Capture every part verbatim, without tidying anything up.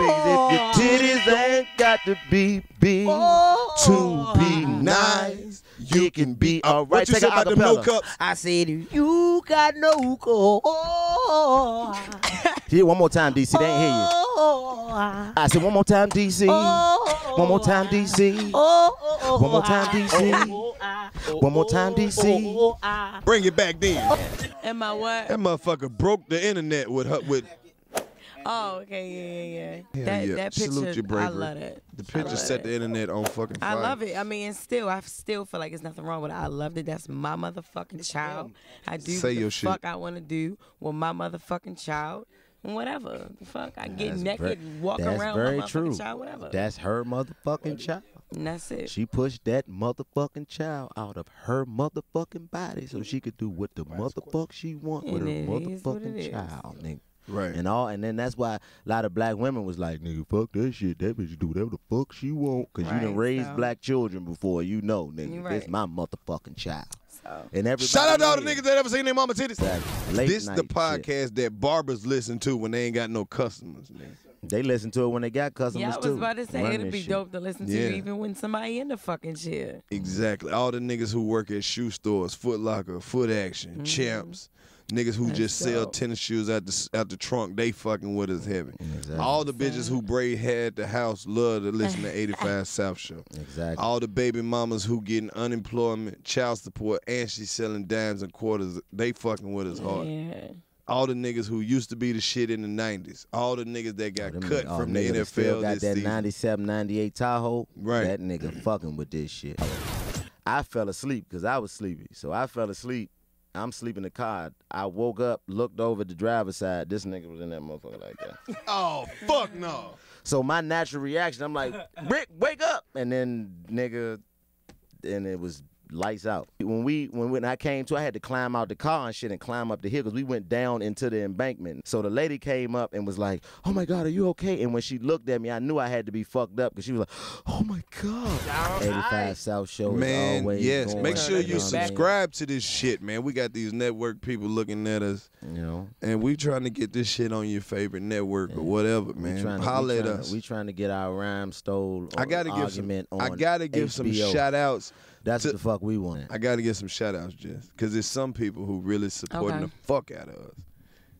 Oh. Big. If your titties ain't got to be big oh. to be nice, you can be all right. What you Take said about the milk cups? I said, you got no cold. Here, one more time, D C. They ain't hear you. I said, one more time, D C. One more time, D C. One more time, D C. One more time, D C. Bring it back then. Am I what? That motherfucker broke the internet with her, with. Oh, okay, yeah, yeah, yeah. That, yeah. that picture, Salute your bravery. I love it. The picture set it. the internet on fucking fire. I love it. I mean, and still, I still feel like there's nothing wrong with it. I loved it. That's my motherfucking child. I do Say your the shit. fuck I want to do with my motherfucking child. Whatever. The fuck, I get that's naked and walk that's around very my motherfucking true. child, whatever. That's her motherfucking child. And that's it. She pushed that motherfucking child out of her motherfucking body so she could do what the motherfuck she want with her motherfucking child, nigga. Right. And all, and then that's why a lot of black women was like, nigga, fuck that shit. That bitch do whatever the fuck she want. Because right, you done raised so. black children before, you know, nigga. Right. This my motherfucking child. So. And everybody Shout out to all the niggas that ever seen their mama titties. Late this the podcast shit. that barbers listen to when they ain't got no customers, nigga. They listen to it when they got customers, yeah, I was too. about to say, Run it'd be shit. dope to listen to yeah. even when somebody in the fucking chair. Exactly. All the niggas who work at shoe stores, Foot Locker, Foot Action, mm-hmm. Champs. Niggas who That's just sell dope. tennis shoes out the out the trunk, they fucking with us heavy. Exactly. All the bitches who braid hair at the house love to listen to eighty-five South Show. Exactly. All the baby mamas who getting unemployment, child support, and she's selling dimes and quarters, they fucking with us hard. Yeah. All the niggas who used to be the shit in the nineties. All the niggas that got oh, cut oh, from the N F L still got this that season. ninety-seven, ninety-eight Tahoe. Right. That nigga fucking with this shit. I fell asleep because I was sleepy, so I fell asleep. I'm sleeping in the car. I woke up, looked over the driver's side. This nigga was in that motherfucker like that. Oh, fuck no. So my natural reaction, I'm like, Rick, wake up. And then, nigga, and it was lights out. When we, when, when I came to, I had to climb out the car and shit and climb up the hill because we went down into the embankment. So the lady came up and was like, oh, my God, are you okay? And when she looked at me, I knew I had to be fucked up because she was like, oh, my God. eighty-five South Show man, is always yes. going. Make sure you subscribe to this shit, man. We got these network people looking at us, you know, and we trying to get this shit on your favorite network yeah. or whatever, man. Holler at us. We trying to get our rhyme stole I gotta give argument some, on I got to give some shout-outs. That's to, what the fuck we want. I got to get some shout-outs, Jess, because there's some people who really supporting okay. the fuck out of us.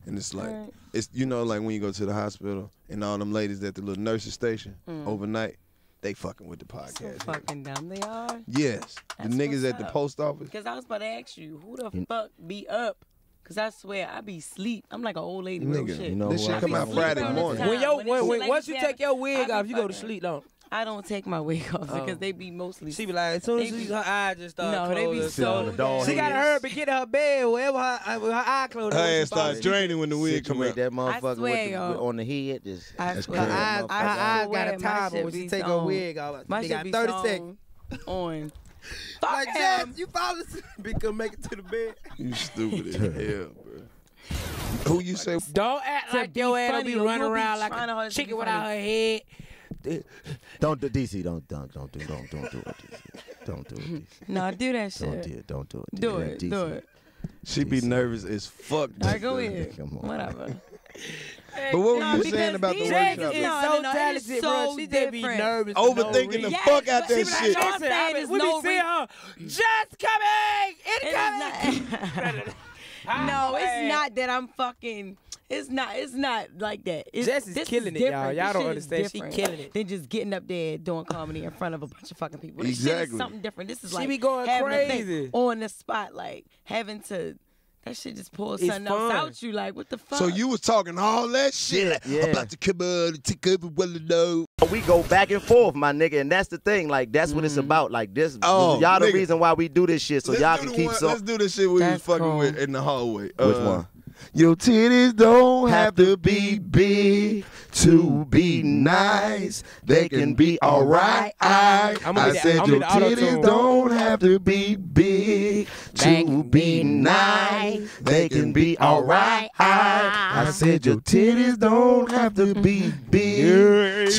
And it's like, right. it's you know, like when you go to the hospital and all them ladies at the little nursing station mm. overnight, they fucking with the podcast. So fucking dumb they are. Yes. That's the niggas at the post office. Because I was about to ask you, who the you, fuck be up? Because I swear, I be sleep. I'm like an old lady. Nigga, shit. You know, this shit come out Friday morning. When your, when, when, when, once you take your wig off, you go to sleep, though. I don't take my wig off because um, they be mostly. She be like, as soon as she, her eye just start no, closing. No, they be so. The she got to hurry up and get her bed wherever her, her eye closed. Her ass starts draining when the wig come out. That motherfucker swear, with the, with, on the head. Just, I swear. Her eyes, her eyes got a timer when she take on. her wig off. My they got thirty seconds. On. Fuck like, Jess, you fall asleep because make it to the bed. You stupid as hell, bro. Who you say? Don't act like your ass don't be running around like a chicken without her head. Don't do D C. Don't don't don't do don't don't do it. D C. Don't do it. D C. No, do that shit. Don't do it. Don't do it. Do it. Do it. She be nervous as fuck. All right, go ahead. Come on. Whatever. But what no, were you saying about the workshop? Jess is so talented, bro. She did be nervous. Overthinking the fuck out that shit. I'm saying we be seeing her. Just coming. Incoming. No, it's not that I'm fucking. It's not. It's not like that. It's, Jess is killing it, y'all. Y'all don't understand. She killing it. Than just getting up there doing comedy in front of a bunch of fucking people. This exactly. shit is something different. This is she like be going crazy on the spotlight, having to. That shit just pulls something else out you. Like, what the fuck? So you was talking all that shit. Like, yeah. I'm about to come on and take over what I know. We go back and forth, my nigga, and that's the thing. Like, that's mm. what it's about. Like, this, oh, y'all the reason why we do this shit, so y'all can keep some. Let's do this shit we was fucking with in the hallway. Uh, Which one? Your titties don't have to be big to be nice. They can be all right. I, I said your titties don't have to be big to be nice. They can be all right. I, I said your titties don't have to be big to be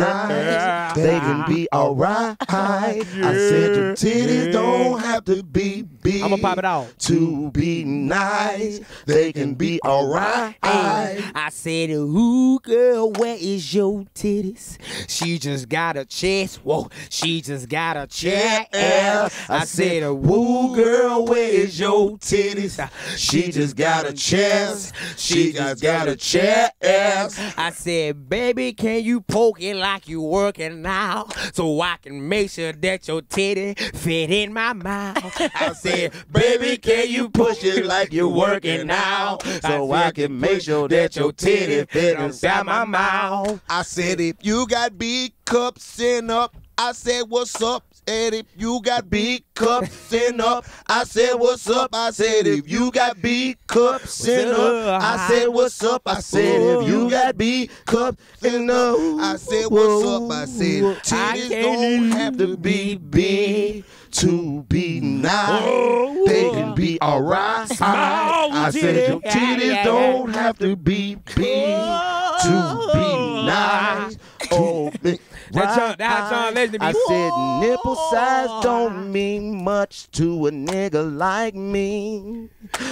nice. They can be all right. I said your titties don't have to be big I'm gonna pop it out. to be nice. They can be all right. I said, who? Ooh, girl, where is your titties? She just got a chest. Whoa, she just got a chest. Yeah, I said, woo, girl, where is your titties? She just got a chest. She just got a chest. I said, baby, can you poke it like you working now, so I can make sure that your titty fit in my mouth? I said, baby, can you push it like you working now, so I can make sure that your titty fit inside my mouth? I said, if you got big cups, send up. I said, what's up? Said, if you got big cups, send up. I said, what's up? I said, if you got big cups, send up. I said, what's up? I said, if you got big cups, send up. I said, what's up? I said, titties don't have to be big to be nice. They can be all right. I said, your titties don't have to be big to be nice. Oh, That's John, that's John Legend. I said nipple size don't mean much to a nigga like me,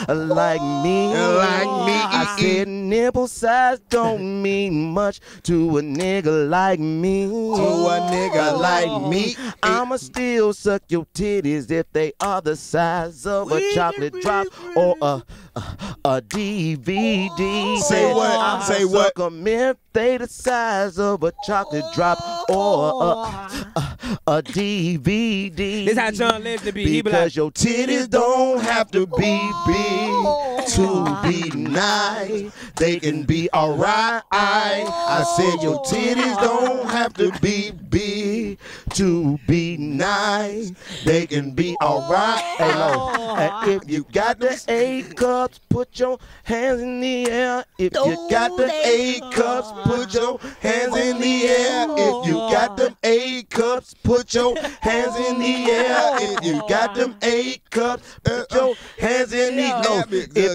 like me, like me. I said nipple size don't mean much to a nigga like me, to a nigga like me. I'ma still suck your titties if they are the size of a chocolate drop or a a, a D V D. Say what? I'ma say what? Suck 'em if they the size of a chocolate drop or a, a, a D V D. This is how John Legend be. He be like, your titties don't have to be big to be nice. They can be alright. I said your titties don't have to be big to be nice. They can be alright. And if you got the eight cups, put your hands in the air. If you got the eight cups, put your hands in the air. If you got them eight cups, put your hands in the air. If you got them eight cups, put your hands in the air.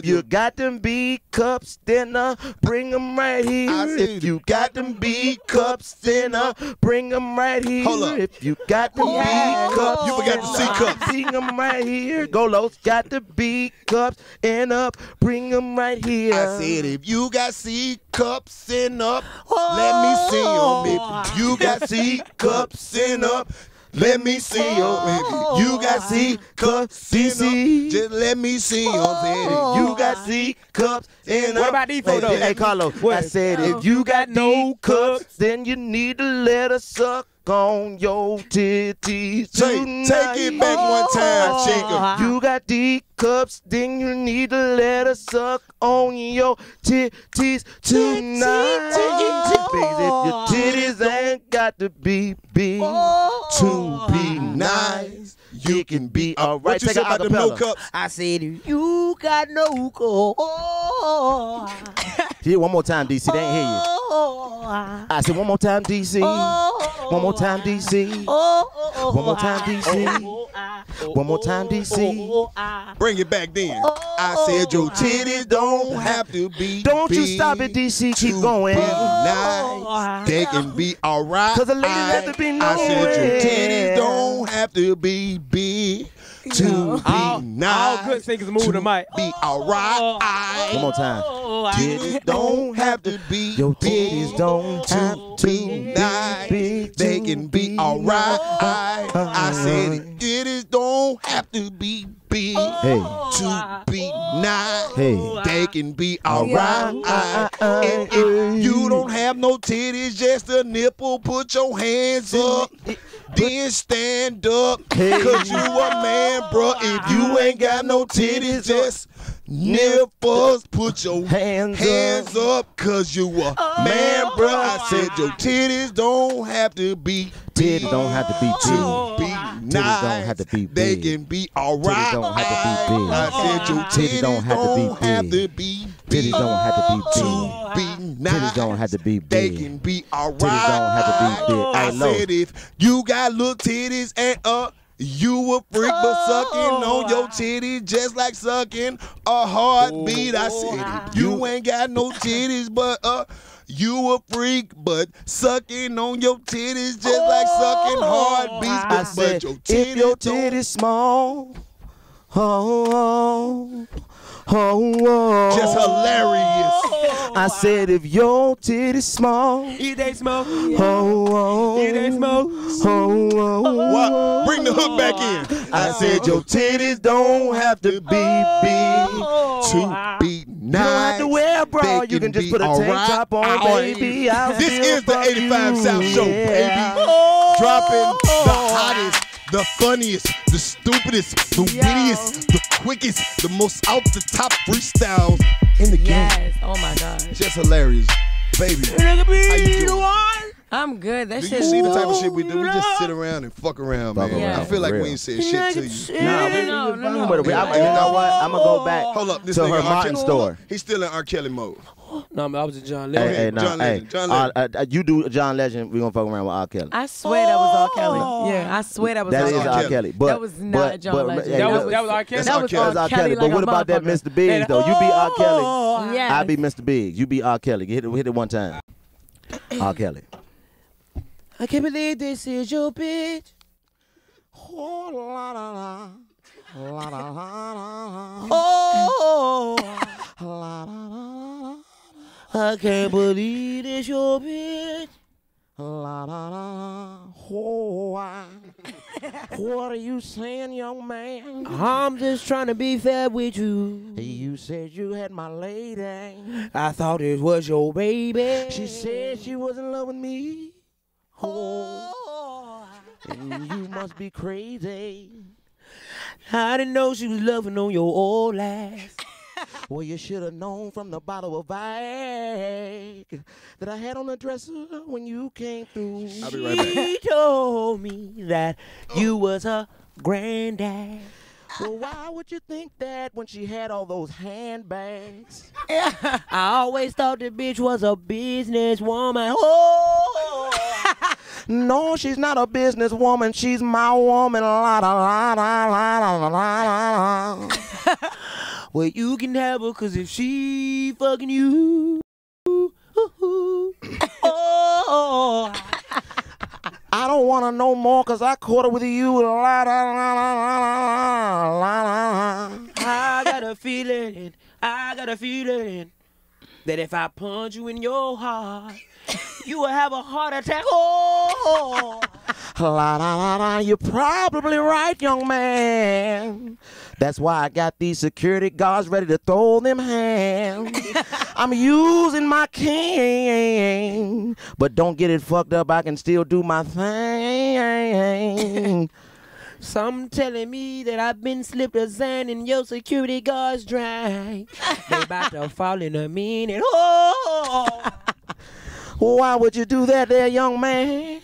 If you got them B cups, then uh, bring them right here. If you got them B cups, then uh, bring them right here. Hold up. If you got them B cups, you forgot the C cups. Bring them right here. Go Lous got the B cups, and up, bring them right here. I said if you got C cups, then up, let me see them. If you got C cups in up, let me see them. Oh, you got C cups in up, just let me see them. Oh, you got C cups in up. What about these photos? Hey, Karlous, I said if you got no cups, then you need to let us suck on your titties tonight. Take, take it back one time, Chico. You got D cups, then you need to let us suck on your titties tonight. If your titties ain't got to be big to be nice, you can be alright. Take an acapella. I said, you got no cups. Here, one more time, D C. They ain't hear you. I said, one more time, D C. One more time, D C. One more time, D C. One more time, D C. Bring it back then. I said, your titties don't have to be. Don't you stop it, D C. Keep going. Nice. They can be all right. Because the ladies have to be nice. I said, your titties don't have to be big. To be all, nice, all good singers move the mic. Be alright. One more time. Titties don't have to be. Your titties don't have to be nice. They can be alright. I said titties don't have to be big to be nice. They can be alright. And if you don't have no titties, just a nipple, put your hands up. Then stand up, cause you a man, bro. If you ain't got no titties, just nipples, put your hands, hands up. up, cause you a oh, man, bro. I said your titties don't have to be big. Titties don't have to be big. Be nice. Titties don't have to be big. They can be alright. Titties don't have to be big. I said your titties don't have to be big. Titties don't have to be big. To be nice. Titties don't have to be big. They can be alright. Titties don't have to be big. I said if you got little titties and up, you a freak, but sucking on your titties just like sucking a heartbeat. I said, you ain't got no titties, but uh, you a freak, but sucking on your titties just like sucking heartbeats. But, I said, but your titties, if your titties small, oh, oh, oh, Jess Hilarious. I said if your titty's small, it ain't small. Oh, oh, it ain't small. Oh, oh, what? Bring the hook back in. I said your titties don't have to be big to be nice. You don't have to wear a bra. You can just put a tank top on, baby. This is the eighty-five South Show, baby. Dropping the hottest, the funniest, the stupidest, the Yo. wittiest, the quickest, the most out the top freestyles in the yes. game. Yes, oh my gosh. Just hilarious. Baby, how you doing? I'm good. That do shit you see the type of shit we do? We just sit around and fuck around, man. Yeah. I feel like we ain't said shit to you. Nah, we, no, no, no. But we, I, you know what? I'm going to go back Hold up, this to her Martin store. He's still in R Kelly mode. No, man, I was a John Legend. Hey, hey, no, John Legend. Hey. John Legend. Uh, uh, you do John Legend, we're going to fuck around with R Kelly. I swear oh. that was R Kelly. Yeah, I swear that was that R Kelly. That is R Kelly. R Kelly. But, that was not but, John but, Legend. Hey, that, was, that was R Kelly? That was R Kelly. R Kelly. But like what about that Mister Biggs, though? You be R Kelly. Yes. I be Mister Biggs. You be R Kelly. Hit it, hit it one time. R Kelly. I can't believe this is your bitch. Oh, la, la, la. La, la, la, la, la. Oh, la, la, la, la. I can't believe this your bitch. La, la, la, la. Oh, I. What are you saying, young man? I'm just trying to be fair with you. You said you had my lady. I thought it was your baby. She said she was in love with me. Oh, you must be crazy. I didn't know she was loving on your old ass. Well, you should have known from the bottle of Viagra that I had on the dresser when you came through. I'll be right back. She told me that oh. you was her granddad. Well, why would you think that when she had all those handbags? I always thought the bitch was a businesswoman. Oh, no, she's not a businesswoman. She's my woman. La la la la la la la. Well, you can have her, cause if she fucking you, ooh, ooh, oh. I don't want to know more, cause I caught her with you. La, la, la, la, la, la. I got a feeling, I got a feeling that if I punch you in your heart, you will have a heart attack. Oh, la, la, la, la. You're probably right, young man. That's why I got these security guards ready to throw them hands. I'm using my cane, but don't get it fucked up. I can still do my thing. Some telling me that I've been slipped a Xan in your security guards drank. They about to fall in a minute. Oh, why would you do that there, young man?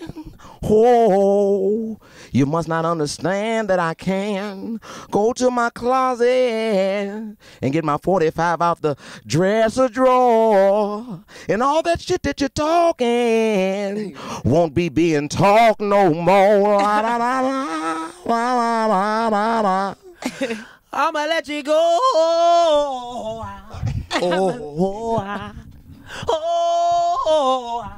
Oh, you must not understand that I can go to my closet and get my forty-five out the dresser drawer. And all that shit that you're talking won't be being talked no more. La, la, la, la, la, la, la, la. I'ma let you go. Oh, oh, oh.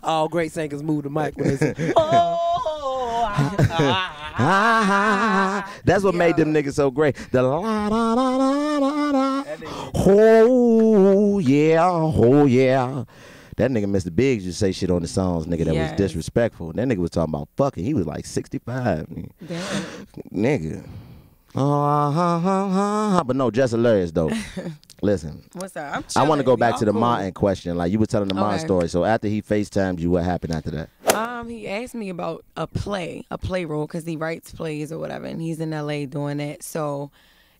All great singers move the mic when they oh, that's what yeah. made them niggas so great. The la la la la la la. Oh yeah, oh yeah. That nigga Mister Biggs used to say shit on the songs, nigga, that yes. was disrespectful. That nigga was talking about fucking. He was like sixty-five. Nigga. Damn. Nigga. Oh, ha, ha, ha, ha. But no, Jess Hilarious though. Listen, what's up? I'm chilling. I want to go back to the cool. Martin question. Like you were telling the okay. Martin story. So after he FaceTimed you, what happened after that? Um, he asked me about a play, a play role, because he writes plays or whatever, and he's in L A doing that. So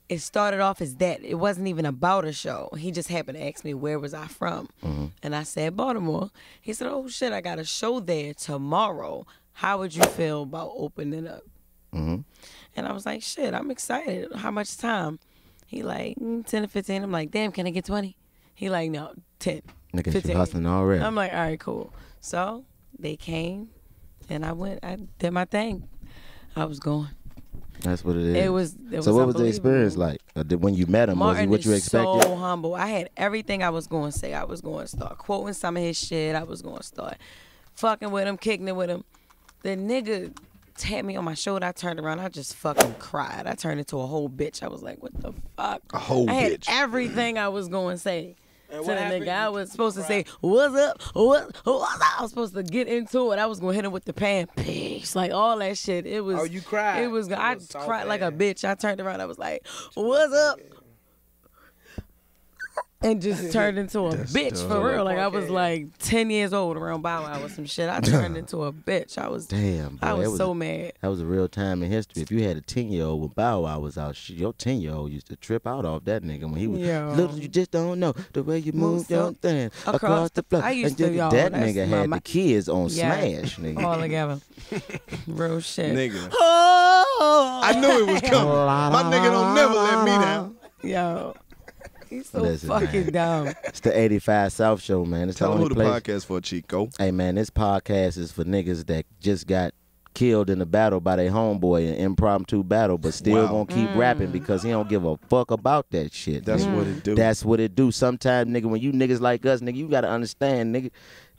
it started off as that. It wasn't even about a show. He just happened to ask me where was I from, mm-hmm. and I said Baltimore. He said, "Oh shit, I got a show there tomorrow. How would you feel about opening up?" Mm-hmm. And I was like, "Shit, I'm excited. How much time?" He like, ten to fifteen. I'm like, damn, can I get twenty? He like, no, ten. Nigga, you hustling already. I'm like, all right, cool. So they came, and I went. I did my thing. I was going. That's what it is. It was. It so was what was the experience like when you met him? Martin was it what you expected? So humble. I had everything I was going to say. I was going to start quoting some of his shit. I was going to start fucking with him, kicking it with him. The nigga tapped me on my shoulder. I turned around. I just fucking cried. I turned into a whole bitch. I was like, what the fuck? A whole I had bitch. Everything I was going to say. And to the nigga, I was supposed to say, what's up? What, what's up? I was supposed to get into it. I was going to hit him with the pan. Peace. Like, all that shit. It was. Oh, you cried. It was. It I was cried bad. Like a bitch. I turned around. I was like, what's up? And just turned into a bitch, dope. For real. Like, okay. I was like ten years old around Bow Wow or some shit. I turned into a bitch. I was damn. Boy, I was, was so a, mad. That was a real time in history. If you had a ten year old when Bow Wow was out, your ten year old used to trip out off that nigga when he was yo. Little. You just don't know the way you move Most your thing across, across the floor. I used and to, y'all, that nigga had my, the kids on yeah, Smash, nigga. All together. Real shit. Nigga. Oh, I knew it was coming. My nigga don't never let me down. Yo. He's so Listen, fucking man. Dumb. It's the eighty-five South Show, man. It's Tell them who the place. Podcast for, Chico. Hey, man, this podcast is for niggas that just got killed in a battle by their homeboy, an impromptu battle, but still wow. gonna keep mm. rapping because he don't give a fuck about that shit. That's nigga. What it do. That's what it do. Sometimes, nigga, when you niggas like us, nigga, you gotta understand, nigga,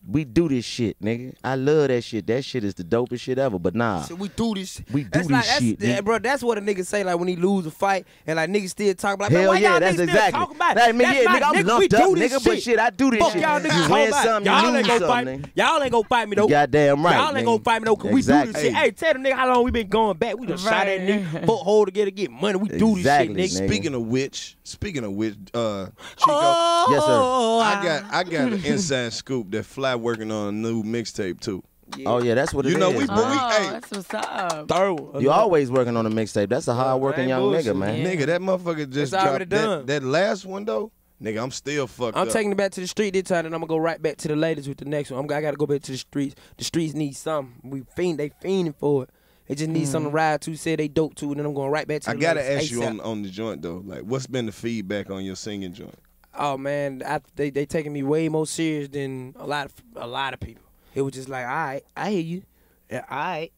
we do this shit, nigga. I love that shit. That shit is the dopest shit ever. But nah, so we do this. We do that's this like, that's, shit, yeah, bro. That's what a nigga say like when he lose a fight and like niggas still talk about. Hell like, yeah, why that's exactly. Talk about it? That, I mean, that's yeah, my, nigga, I'm lumped up, nigga. Shit. But shit, I do this Fuck shit. Y'all niggas, you win something, you lose something. Y'all ain't gonna fight me though. Goddamn right. Y'all ain't gonna fight me though. Cause exactly. we do this shit. Hey, tell them nigga how long we been going back. We done right. shot that nigga foothold together, get money. We do this shit, nigga. Speaking of which, speaking of which, uh, Chico. Yes, sir. I got I got an inside scoop that Fly working on a new mixtape too. Yeah. Oh yeah, that's what it you is. You know we, we oh, hey, that's what's up. Third, you always working on a mixtape. That's a hard working young bullshit. Nigga, man. Yeah. Nigga, that motherfucker just dropped that, that last one though. Nigga, I'm still fucked I'm up. I'm taking it back to the street this time, and I'm gonna go right back to the ladies with the next one. I'm, I gotta go back to the streets. The streets need something. We fiend, they fiending for it. They just need mm. something to ride to. Say they dope to, and then I'm going right back to. The I gotta ask you on, on the joint though. Like, what's been the feedback on your singing joint? Oh man, I, they they taking me way more serious than a lot of a lot of people. It was just like, all right, I hear you, all right,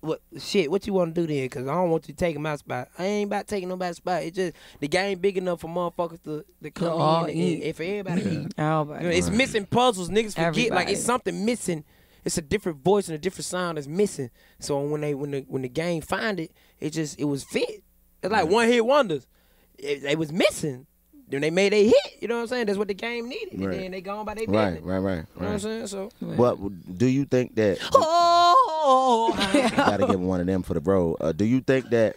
what shit? What you want to do then? Cause I don't want you taking my spot. I ain't about taking nobody's spot. It's just the game big enough for motherfuckers to to come in all and, eat. And for everybody yeah. eat. Everybody. You know, it's missing puzzles. Niggas forget everybody. Like it's something missing. It's a different voice and a different sound that's missing. So when they when the when the game find it, it just it was fit. It's like yeah. one hit wonders. It, it was missing. Then they made a hit, you know what I'm saying? That's what the game needed. Right. And then they gone by their business. Right, right, right. You know what I'm saying? So, what do you think that? Oh, gotta give one of them for the bro. Uh, do you think that?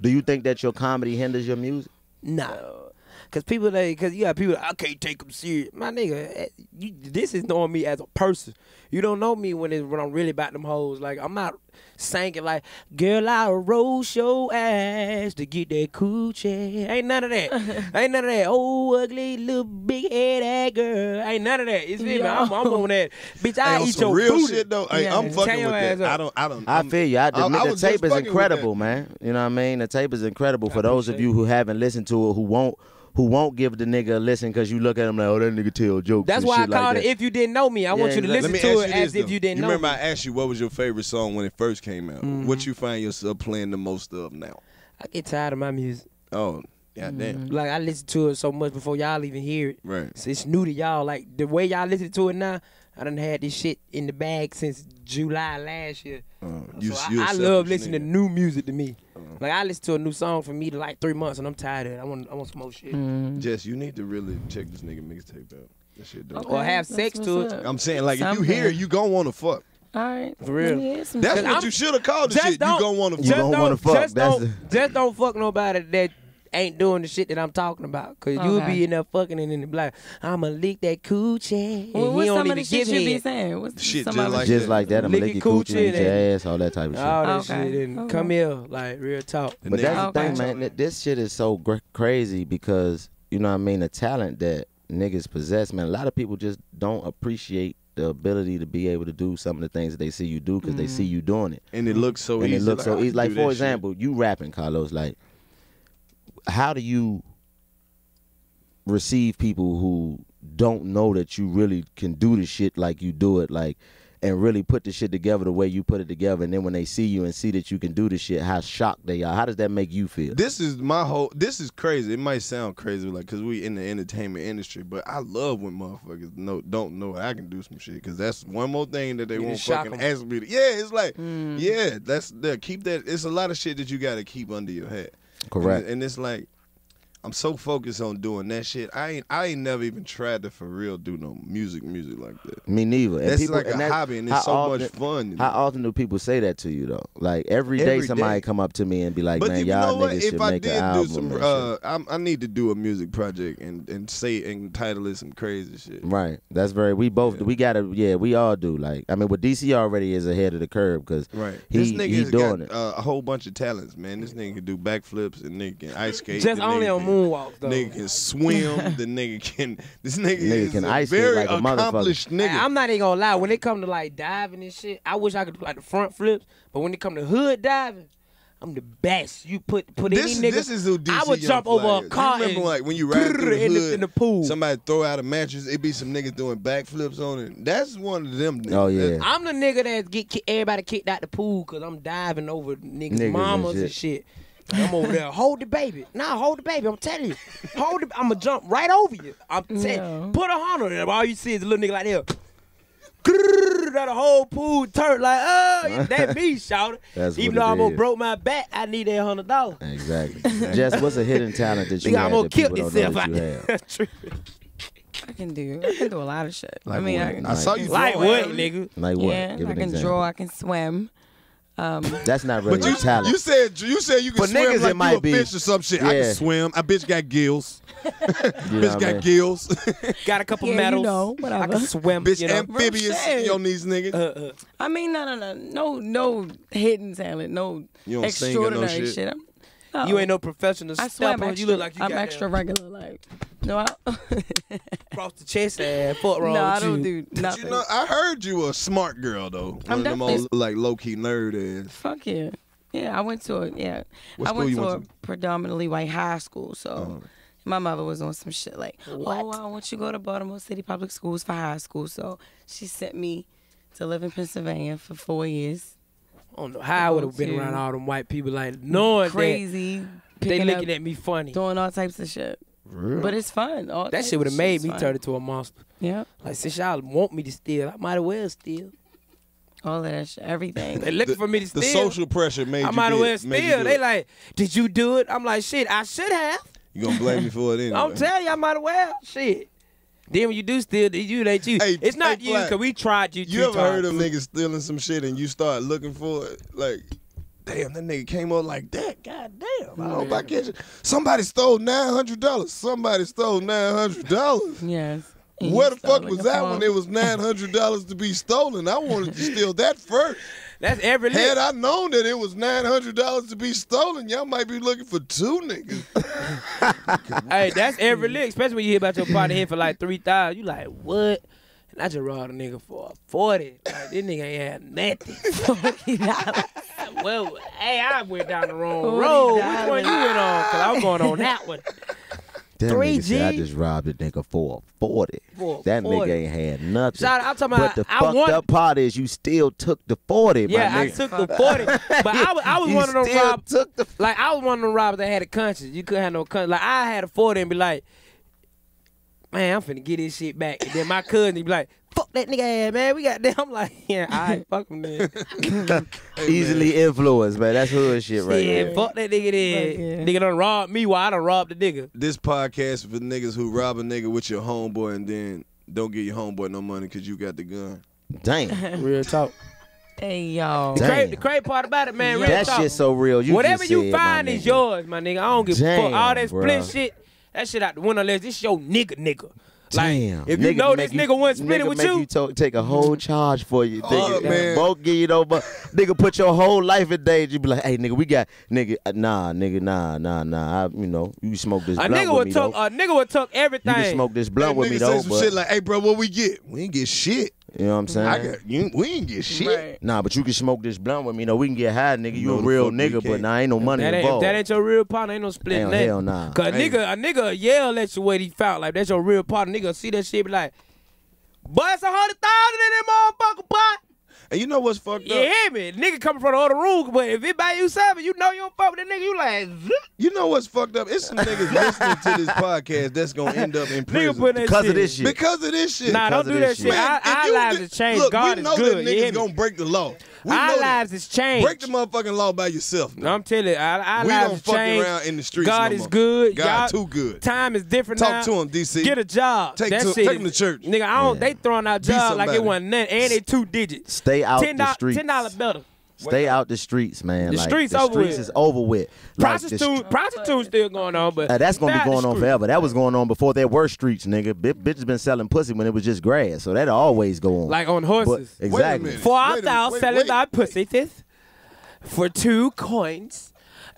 Do you think that your comedy hinders your music? No, cause people they, cause you got people. I can't take them serious, my nigga. You, this is knowing me as a person. You don't know me when it's when I'm really about them hoes. Like I'm not singing like, girl, I'll roast your ass to get that coochie. Ain't none of that. Ain't none of that. Oh, ugly little big head ass girl. Ain't none of that. It's me, man. I'm, I'm on that. Bitch, I hey, eat your real booty. Shit though. Hey, yeah, I'm fucking with that. I don't. I don't. I'm, I feel you. I admit I, I the tape is incredible, man. You know what I mean? The tape is incredible for those of you who haven't listened to it, who won't. Who won't give the nigga a listen because you look at him like, oh, that nigga tell jokes. That's why I called it If You Didn't Know Me. I want you to listen to it as if you didn't know me. You remember I asked you what was your favorite song when it first came out. Mm-hmm. What you find yourself playing the most of now? I get tired of my music. Oh, goddamn. Mm-hmm. Like, I listen to it so much before y'all even hear it. Right. So it's new to y'all. Like, the way y'all listen to it now, I done had this shit in the bag since July last year. Uh, you, so I, I love listening to new music to me. Uh, like I listen to a new song for me to like three months and I'm tired of it. I want I want some more shit. Mm. Jess, you need to really check this nigga mixtape out. That shit dope. Okay, or have sex to it. Up. I'm saying like Something. If you hear it, you gonna wanna fuck. All right. For real. That's what I'm, you should have called the shit. You gonna wanna fuck. You don't wanna fuck. Just don't, That's just don't fuck nobody that ain't doing the shit that I'm talking about. Cause okay. you'll be in there fucking and in the black. I'ma lick that coochie. Well, what's some of the shit you be saying? What's shit just like, just like that. I'ma lick your coochie and your ass, all that type of shit. All that okay. shit. And okay. come here, like real talk. But that's okay. the thing, man. That this shit is so gr crazy because, you know what I mean, the talent that niggas possess, man. A lot of people just don't appreciate the ability to be able to do some of the things that they see you do because mm. they see you doing it. And it looks so and easy. And it looks like, so easy. Like, for example, shit. you rapping, Karlous, like, how do you receive people who don't know that you really can do the shit like you do it? Like, and really put the shit together the way you put it together, and then when they see you and see that you can do the shit, how shocked they are. How does that make you feel? This is my whole, this is crazy. It might sound crazy, like, because we in the entertainment industry, but I love when motherfuckers know, don't know I can do some shit, because that's one more thing that they you won't fucking them. ask me to. Yeah, it's like, mm. yeah, that's, there, keep that, it's a lot of shit that you got to keep under your head. Correct. And, and it's like, I'm so focused on doing that shit. I ain't I ain't never even tried to for real do no music music like that. Me neither. That's and people, like and a that, hobby, and it's so often, much fun. How often do people say that to you though? Like every day every somebody day. come up to me and be like, but "Man, y'all niggas should I make an album." Some, uh, I, I need to do a music project and and say and title it some crazy shit. Right. That's very. We both. Yeah. We gotta. Yeah. We all do. Like I mean, with D C already is ahead of the curve because right. He, this nigga he doing got, it. Uh, a whole bunch of talents, man. This nigga can do backflips and nigga can ice skate. Just only on. Moonwalk, though. Nigga can swim. The nigga can. This nigga, nigga is can ice very like a accomplished nigga. I, I'm not even gonna lie. When it come to like diving and shit, I wish I could do like the front flips. But when it come to hood diving, I'm the best. You put put this, any nigga. This is who D C I would jump Young Fly over a car. You remember and, like when you ride through the hood, in, the, in the pool, somebody throw out a mattress. It be some niggas doing backflips on it. That's one of them. Niggas. Oh yeah. That's, I'm the nigga that get everybody kicked out the pool because I'm diving over niggas, niggas mamas and shit. And shit. I'm over there. Hold the baby. Nah, hold the baby. I'm telling you. Hold the, I'm going to jump right over you. I'm telling no. you. Put a Honda in. All you see is a little nigga like that. That whole pool turn like, oh, that me, shouted. Even though I almost is. broke my back, I need that one hundred dollars. Exactly. Jess, what's a hidden talent that you nigga, have I'm that people don't know that you have? I can do. I can do a lot of shit. Like I mean, I, can, I saw you Like draw what, nigga? Like what? Yeah, Give I can draw. I can swim. Um, That's not really but you, talent. You said you said you can swim niggas, like it might you a be. bitch or some shit. Yeah. I can swim. I bitch got gills. Bitch got mean? gills. Got a couple yeah, medals. You know, I can swim. Bitch you know? amphibious you on these niggas. Uh, uh. I mean, no, no, no, no, no hidden talent. No you don't extraordinary sing or no shit. shit. No. You ain't no professional. I swear, extra, you look like you I'm got extra that. regular. Like, no, I cross the chest and fuck wrong. No, I don't you. do nothing. But you know, I heard you a smart girl though. I'm One of them old, like low key nerd ass. Fuck yeah, yeah. I went to a yeah. What I went to, went to a predominantly white high school, so uh-huh. my mother was on some shit like, what? oh, I want you to go to Baltimore City Public Schools for high school, so she sent me to live in Pennsylvania for four years. I don't know how I would have been too. around all them white people, like knowing crazy, that they looking up, at me funny, doing all types of shit. Really? But it's fun. All that shit would have made me fun. turn into a monster. Yeah, like since y'all want me to steal, I might as well steal. All of that shit, everything. They looking the, for me to steal. The social pressure made. I might as well steal. They like, did you do it? I'm like, shit, I should have. You gonna blame me for it anyway? I'm telling you, I might as well. Shit. Then when you do steal, you ain't you. Hey, it's not hey, you, because we tried you two You ever times. heard of niggas stealing some shit and you start looking for it? Like, damn, that nigga came up like that. God damn. I hope I get you. Somebody stole nine hundred dollars. Somebody stole nine hundred dollars. Yes. And Where the fuck was that phone. when it was nine hundred dollars to be stolen? I wanted to steal that first. That's every lick. Had I known that it was nine hundred dollars to be stolen, y'all might be looking for two niggas. Hey, that's every lick, especially when you hear about your partner here for like three thousand dollars. You like, what? And I just robbed a nigga for forty dollars. Like, this nigga ain't had nothing. Well, hey, I went down the wrong road. Which one you went on? Because I was going on that one. That said, I just robbed a nigga for forty. For that forty. Nigga ain't had nothing. So I, I'm talking about. But the I, I fucked want... up part is you still took the forty. Yeah, my I nigga. took the forty. But I was, I was one of them robbers. The... Like I was one of them robbers that had a conscience. You couldn't have no conscience. Like I had a forty and be like, man, I'm finna get this shit back. And then my cousin he'd be like, fuck that nigga ass, man. We got them. I'm like, yeah, all right, fuck him then. Easily influenced, man. That's hood shit right yeah, there. Yeah, fuck that nigga then. Yeah. Nigga done robbed me while I done robbed the nigga. This podcast for niggas who rob a nigga with your homeboy and then don't give your homeboy no money because you got the gun. Damn. Real talk. Hey, y'all. The, the crazy part about it, man, yeah. real that talk. That shit so real. You Whatever you said, find is yours, my nigga. I don't give Damn, a fuck. All that split bro. shit, that shit out the window unless it's your nigga nigga. Like, Damn. if you nigga know this nigga you, wouldn't split nigga it with you, you take a whole charge for you. Oh, nigga, both give you no money. Nigga, put your whole life in danger. You be like, hey, nigga, we got nigga. Nah, nigga, nah, nah, nah. I, you know, you smoke this a blunt nigga with would me tuck, though. A nigga would tuck everything. You can smoke this blunt that with nigga me though. Some but shit like, hey, bro, what we get? We ain't get shit. You know what I'm saying? I got, you, we ain't get shit. Right. Nah, but you can smoke this blunt with me. You know, we can get high, nigga. You, you know a real nigga, but nah, ain't no money that ain't, involved. If that ain't your real partner, ain't no split Damn, nothing. Hell nah. Cause ain't. nigga, a nigga yell at you what he found. Like, that's your real partner. Nigga see that shit be like, boy, it's a hundred thousand in that motherfucker, boy. And you know what's fucked yeah, up? Yeah, man. Nigga coming from the other room, but if it by you seven, you know you don't fuck with that nigga. You like, zip. You know what's fucked up? It's some niggas listening to this podcast that's gonna end up in prison nigga because shit. of this shit. Because of this shit. Nah, because don't do that shit. shit. Man, our lives have changed. Look, God is good. We know that niggas gonna break the law. We our lives has changed. Break the motherfucking law by yourself. No, I'm telling you, our, our we lives don't fuck changed. around in the streets. God no is good. God too good. Time is different now. Talk to him, D C. Get a job. Take that to, shit. Take him to church. Nigga, I don't. Yeah. They throwing out jobs like it wasn't nothing, and they two digits. Stay out ten dollars, the streets. Ten dollar better. Stay out the streets, man. The like, streets, the over streets with. is over with. Like, Prostitute, prostitutes still going on, but uh, that's gonna be going on forever. That was going on before there were streets, nigga. B bitches been selling pussy when it was just grass, so that'll always go on. Like on horses, but, exactly. For our thou selling thy pussy this for two coins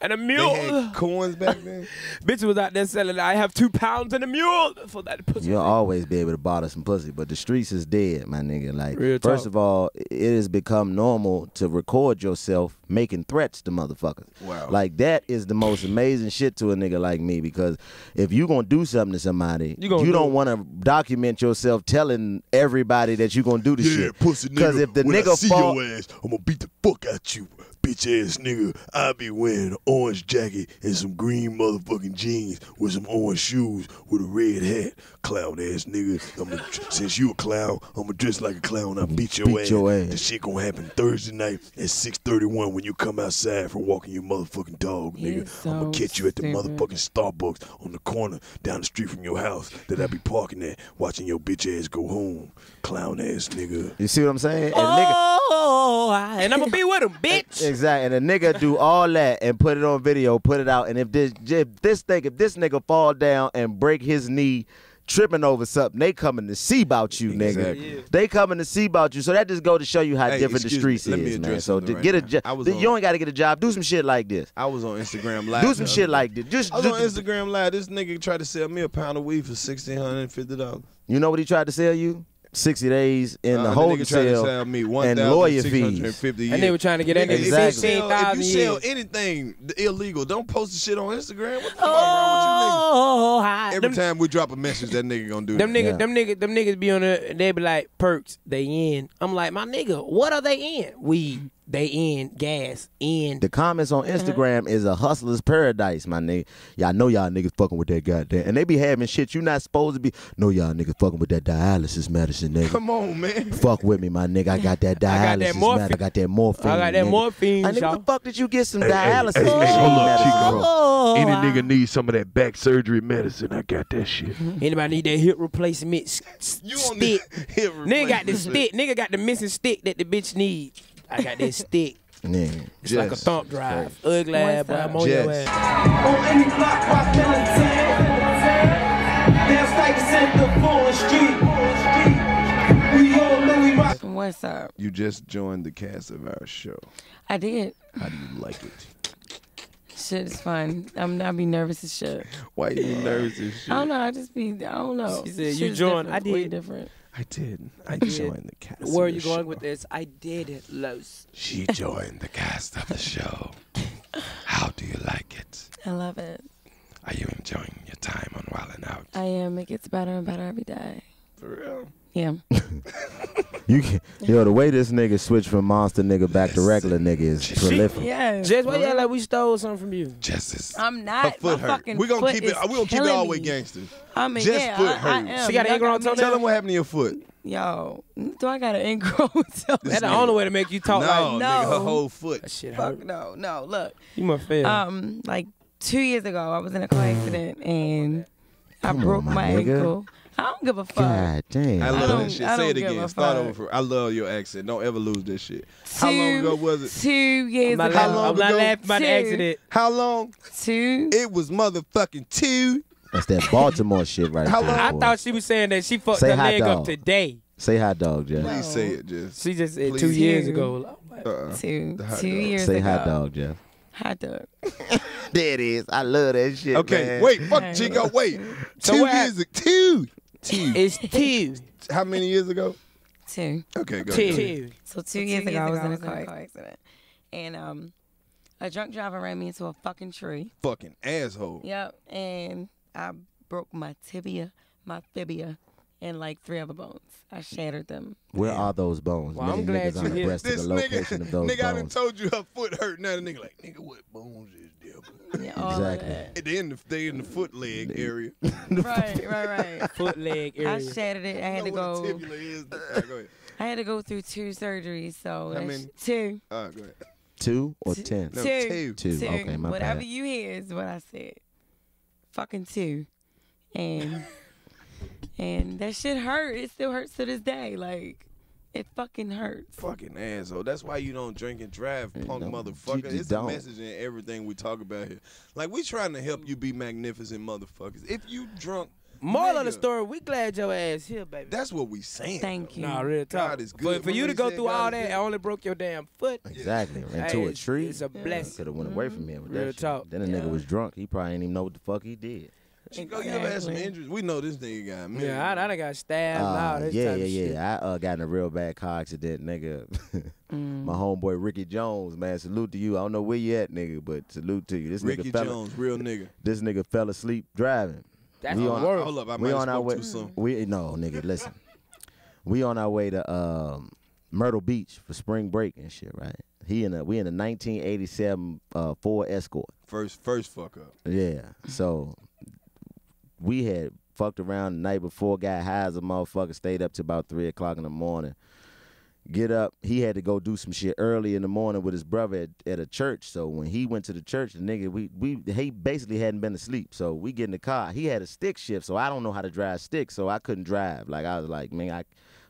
and a mule. They had coins back then. Bitches was out there selling. I have two pounds and a mule for that pussy. You'll always be able to bottle some pussy, but the streets is dead, my nigga. Like, Real first talk. of all, it has become normal to record yourself making threats to motherfuckers. Wow. Like, that is the most amazing shit to a nigga like me, because if you gonna do something to somebody, you, you do don't want to document yourself telling everybody that you gonna do the yeah, shit. Yeah, pussy nigga. Because if the when nigga I see fall, your ass, I'm gonna beat the fuck out you. Bitch ass nigga, I be wearing an orange jacket and some green motherfucking jeans with some orange shoes with a red hat. Clown ass nigga. I'm a, since you a clown, I'm gonna dress like a clown. I beat your beat ass. Your ass. This shit gonna happen Thursday night at six thirty-one when you come outside from walking your motherfucking dog, nigga. So I'm gonna catch you at the motherfucking Starbucks on the corner down the street from your house that I be parking at, watching your bitch ass go home. Clown ass nigga. You see what I'm saying? And oh, nigga, and I'm gonna be with him, bitch. Exactly, and a nigga do all that and put it on video, put it out, and if this if this thing, if this nigga fall down and break his knee tripping over something, they coming to see about you, nigga. Exactly. Yeah. They coming to see about you. So that just go to show you how hey, different the streets me, is, man. So right get a job. You ain't got to get a job. Do some shit like this. I was on Instagram Live. Do some shit like this. Just, I was just, on Instagram Live. This nigga tried to sell me a pound of weed for sixteen hundred and fifty dollars. You know what he tried to sell you? Sixty days in uh, the hotel and lawyer fees. And they were trying to get in there. Exactly. If you sell, if you sell anything illegal, don't post the shit on Instagram. What the fuck oh, wrong with you niggas? Every them, time we drop a message, that nigga gonna do them that. Niggas, yeah. Them niggas, them niggas be on there. They be like, perks, they in. I'm like, my nigga, what are they in? Weed. They in gas in. The comments on Instagram uh-huh. is a hustler's paradise, my nigga. Y'all know y'all niggas fucking with that goddamn, and they be having shit you not supposed to be. No, y'all niggas fucking with that dialysis medicine, nigga. Come on, man. Fuck with me, my nigga. I got that dialysis medicine. I got that morphine. I got that morphine. I nigga, the fuck did you get some hey, dialysis? Hey, hey, hey, hold up, Chico. Oh, Any I... nigga need some of that back surgery medicine? I got that shit. Anybody need that hip replacement you stick? Need hip replacement. Nigga got the stick. Nigga got the missing stick that the bitch needs. I got this stick. Yeah. It's Jess. like a thump drive. Ugly ass, boy. I'm on your ass. On any block, I feel a tan. That's like Center Forest Street. We all know we rock. What's up? You just joined the cast of our show. I did. How do you like it? Shit is fun. I'm not be nervous as shit. Why you nervous as shit? I don't know. I just be, I don't know. She said, you joined. I did. Way different. I did. I joined the cast. Where are you going with this? I did it, Lous. She joined the cast of the show. How do you like it? I love it. Are you enjoying your time on Wild N Out? I am. It gets better and better every day. For real? Yeah. you can, yo, the way this nigga switched from monster nigga back yes. to regular nigga is she, prolific. Yeah. Jess, why y'all like we stole something from you? Jess is. I'm not. Her foot hurt. We're going to keep it. We're going to keep it all the way gangster. I mean, Jess yeah, foot hurt. I, I she got an ingrown toe. Tell him what happened to your foot. Yo, do I got an ingrown toe? That's the only way to make you talk no, like no. Nigga, her whole foot. That shit hurt. Fuck no, no. Look. You must fail. Um, like two years ago, I was in a car accident and I Come broke on, my, my ankle. I don't give a fuck. God damn. I love I that shit. Say it again. Start over. From, I love your accent. Don't ever lose this shit. Two, How long ago was it? Two years ago. How long I'm not laughing about the accident. How long? Two. It was motherfucking two. That's that Baltimore shit right How there. Long? I boy. thought she was saying that she fucked say her leg dog. up today. Say hot dog, Jeff. Please say it, Jeff. She just said Please. two years ago. Uh-uh. Two. Two years say ago. Say hot dog, Jeff. Hot dog. There it is. I love that shit, Okay, man. wait. Fuck, Chico. Wait. So two years ago. Two. Two. It's two. How many years ago? Two. Okay, go Two. Ahead. So two, so two years, years ago, I was in a car accident. accident. And um, a drunk driver ran me into a fucking tree. Fucking asshole. Yep. And I broke my tibia, my fibia, and like three other bones. I shattered them. Where yeah. are those bones? Well, Many I'm glad you hit this to the location nigga. Of those nigga, bones. I done told you her foot hurt. Now the nigga like, nigga, what bones is there? Yeah, exactly. At the end of the in the foot leg area. Right, right, right. Foot leg area. I shattered it. I had to go. What a tibula is. Right, go ahead. I had to go through two surgeries. So I mean, two. All right, go ahead. Two or ten? No, two. Two. Two. Two. Okay, my Whatever bad. You hear is what I said. Fucking two. And and that shit hurt. It still hurts to this day. Like, it fucking hurts. Fucking asshole. That's why you don't drink and drive, punk no, motherfucker. It's don't. A message in everything we talk about here. Like, we trying to help you be magnificent motherfuckers. If you drunk... Moral of the story, we glad your ass here, baby. That's what we saying. Thank though. You. Nah, real talk. God is good. But for you to go through God all that, I only broke your damn foot. Exactly. Into hey, a tree. It's a blessing. Yeah. Could have went away from him. With real that talk. Shit. Then a yeah. niggo was drunk. He probably didn't even know what the fuck he did. Chico, exactly. You ever had some injuries? We know this nigga got me. Yeah, I, I done got stabbed. Uh, all this yeah, type yeah, of shit. yeah. I uh, got in a real bad car accident, nigga. mm. My homeboy Ricky Jones, man. Salute to you. I don't know where you at, nigga, but salute to you. This Ricky nigga fell, Jones, real nigga. This nigga fell asleep driving. That's we on, I, hold up, I we on our way. Soon. We no nigga, listen. We on our way to um, Myrtle Beach for spring break and shit, right? He in a we in a nineteen eighty-seven uh, Ford Escort. First, first fuck up. Yeah. So we had fucked around the night before, got high as a motherfucker, stayed up to about three o'clock in the morning. Get up. He had to go do some shit early in the morning with his brother at, at a church. So when he went to the church, the nigga, we we he basically hadn't been asleep. So we get in the car. He had a stick shift, so I don't know how to drive stick, so I couldn't drive. Like I was like, man, I,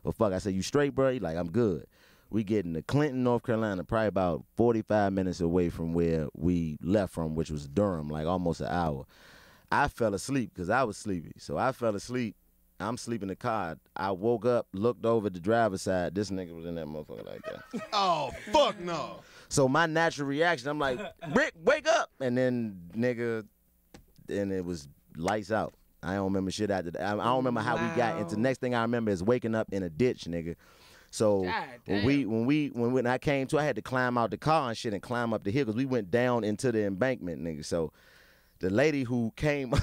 well fuck. I said, you straight, bro? He like, I'm good. We get into Clinton, North Carolina, probably about forty-five minutes away from where we left from, which was Durham, like almost an hour. I fell asleep because I was sleepy, so I fell asleep. I'm sleeping in the car. I woke up, looked over the driver's side. This nigga was in that motherfucker like that. Oh, fuck no. So my natural reaction, I'm like, Rick, wake up. And then, nigga, and it was lights out. I don't remember shit after that. I don't remember how wow. we got into. Next thing I remember is waking up in a ditch, nigga. So when we, when we, when when I came to, I had to climb out the car and shit and climb up the hill because we went down into the embankment, nigga. So... The lady who came,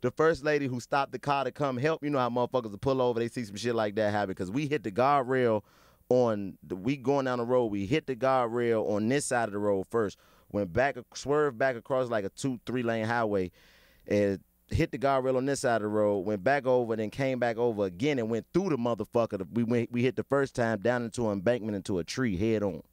the first lady who stopped the car to come help, you know how motherfuckers will pull over, they see some shit like that happen, because we hit the guardrail on, the, we going down the road, we hit the guardrail on this side of the road first, went back, swerved back across like a two, three lane highway, and hit the guardrail on this side of the road, went back over, then came back over again and went through the motherfucker. We, went, we hit the first time down into an embankment, into a tree head on.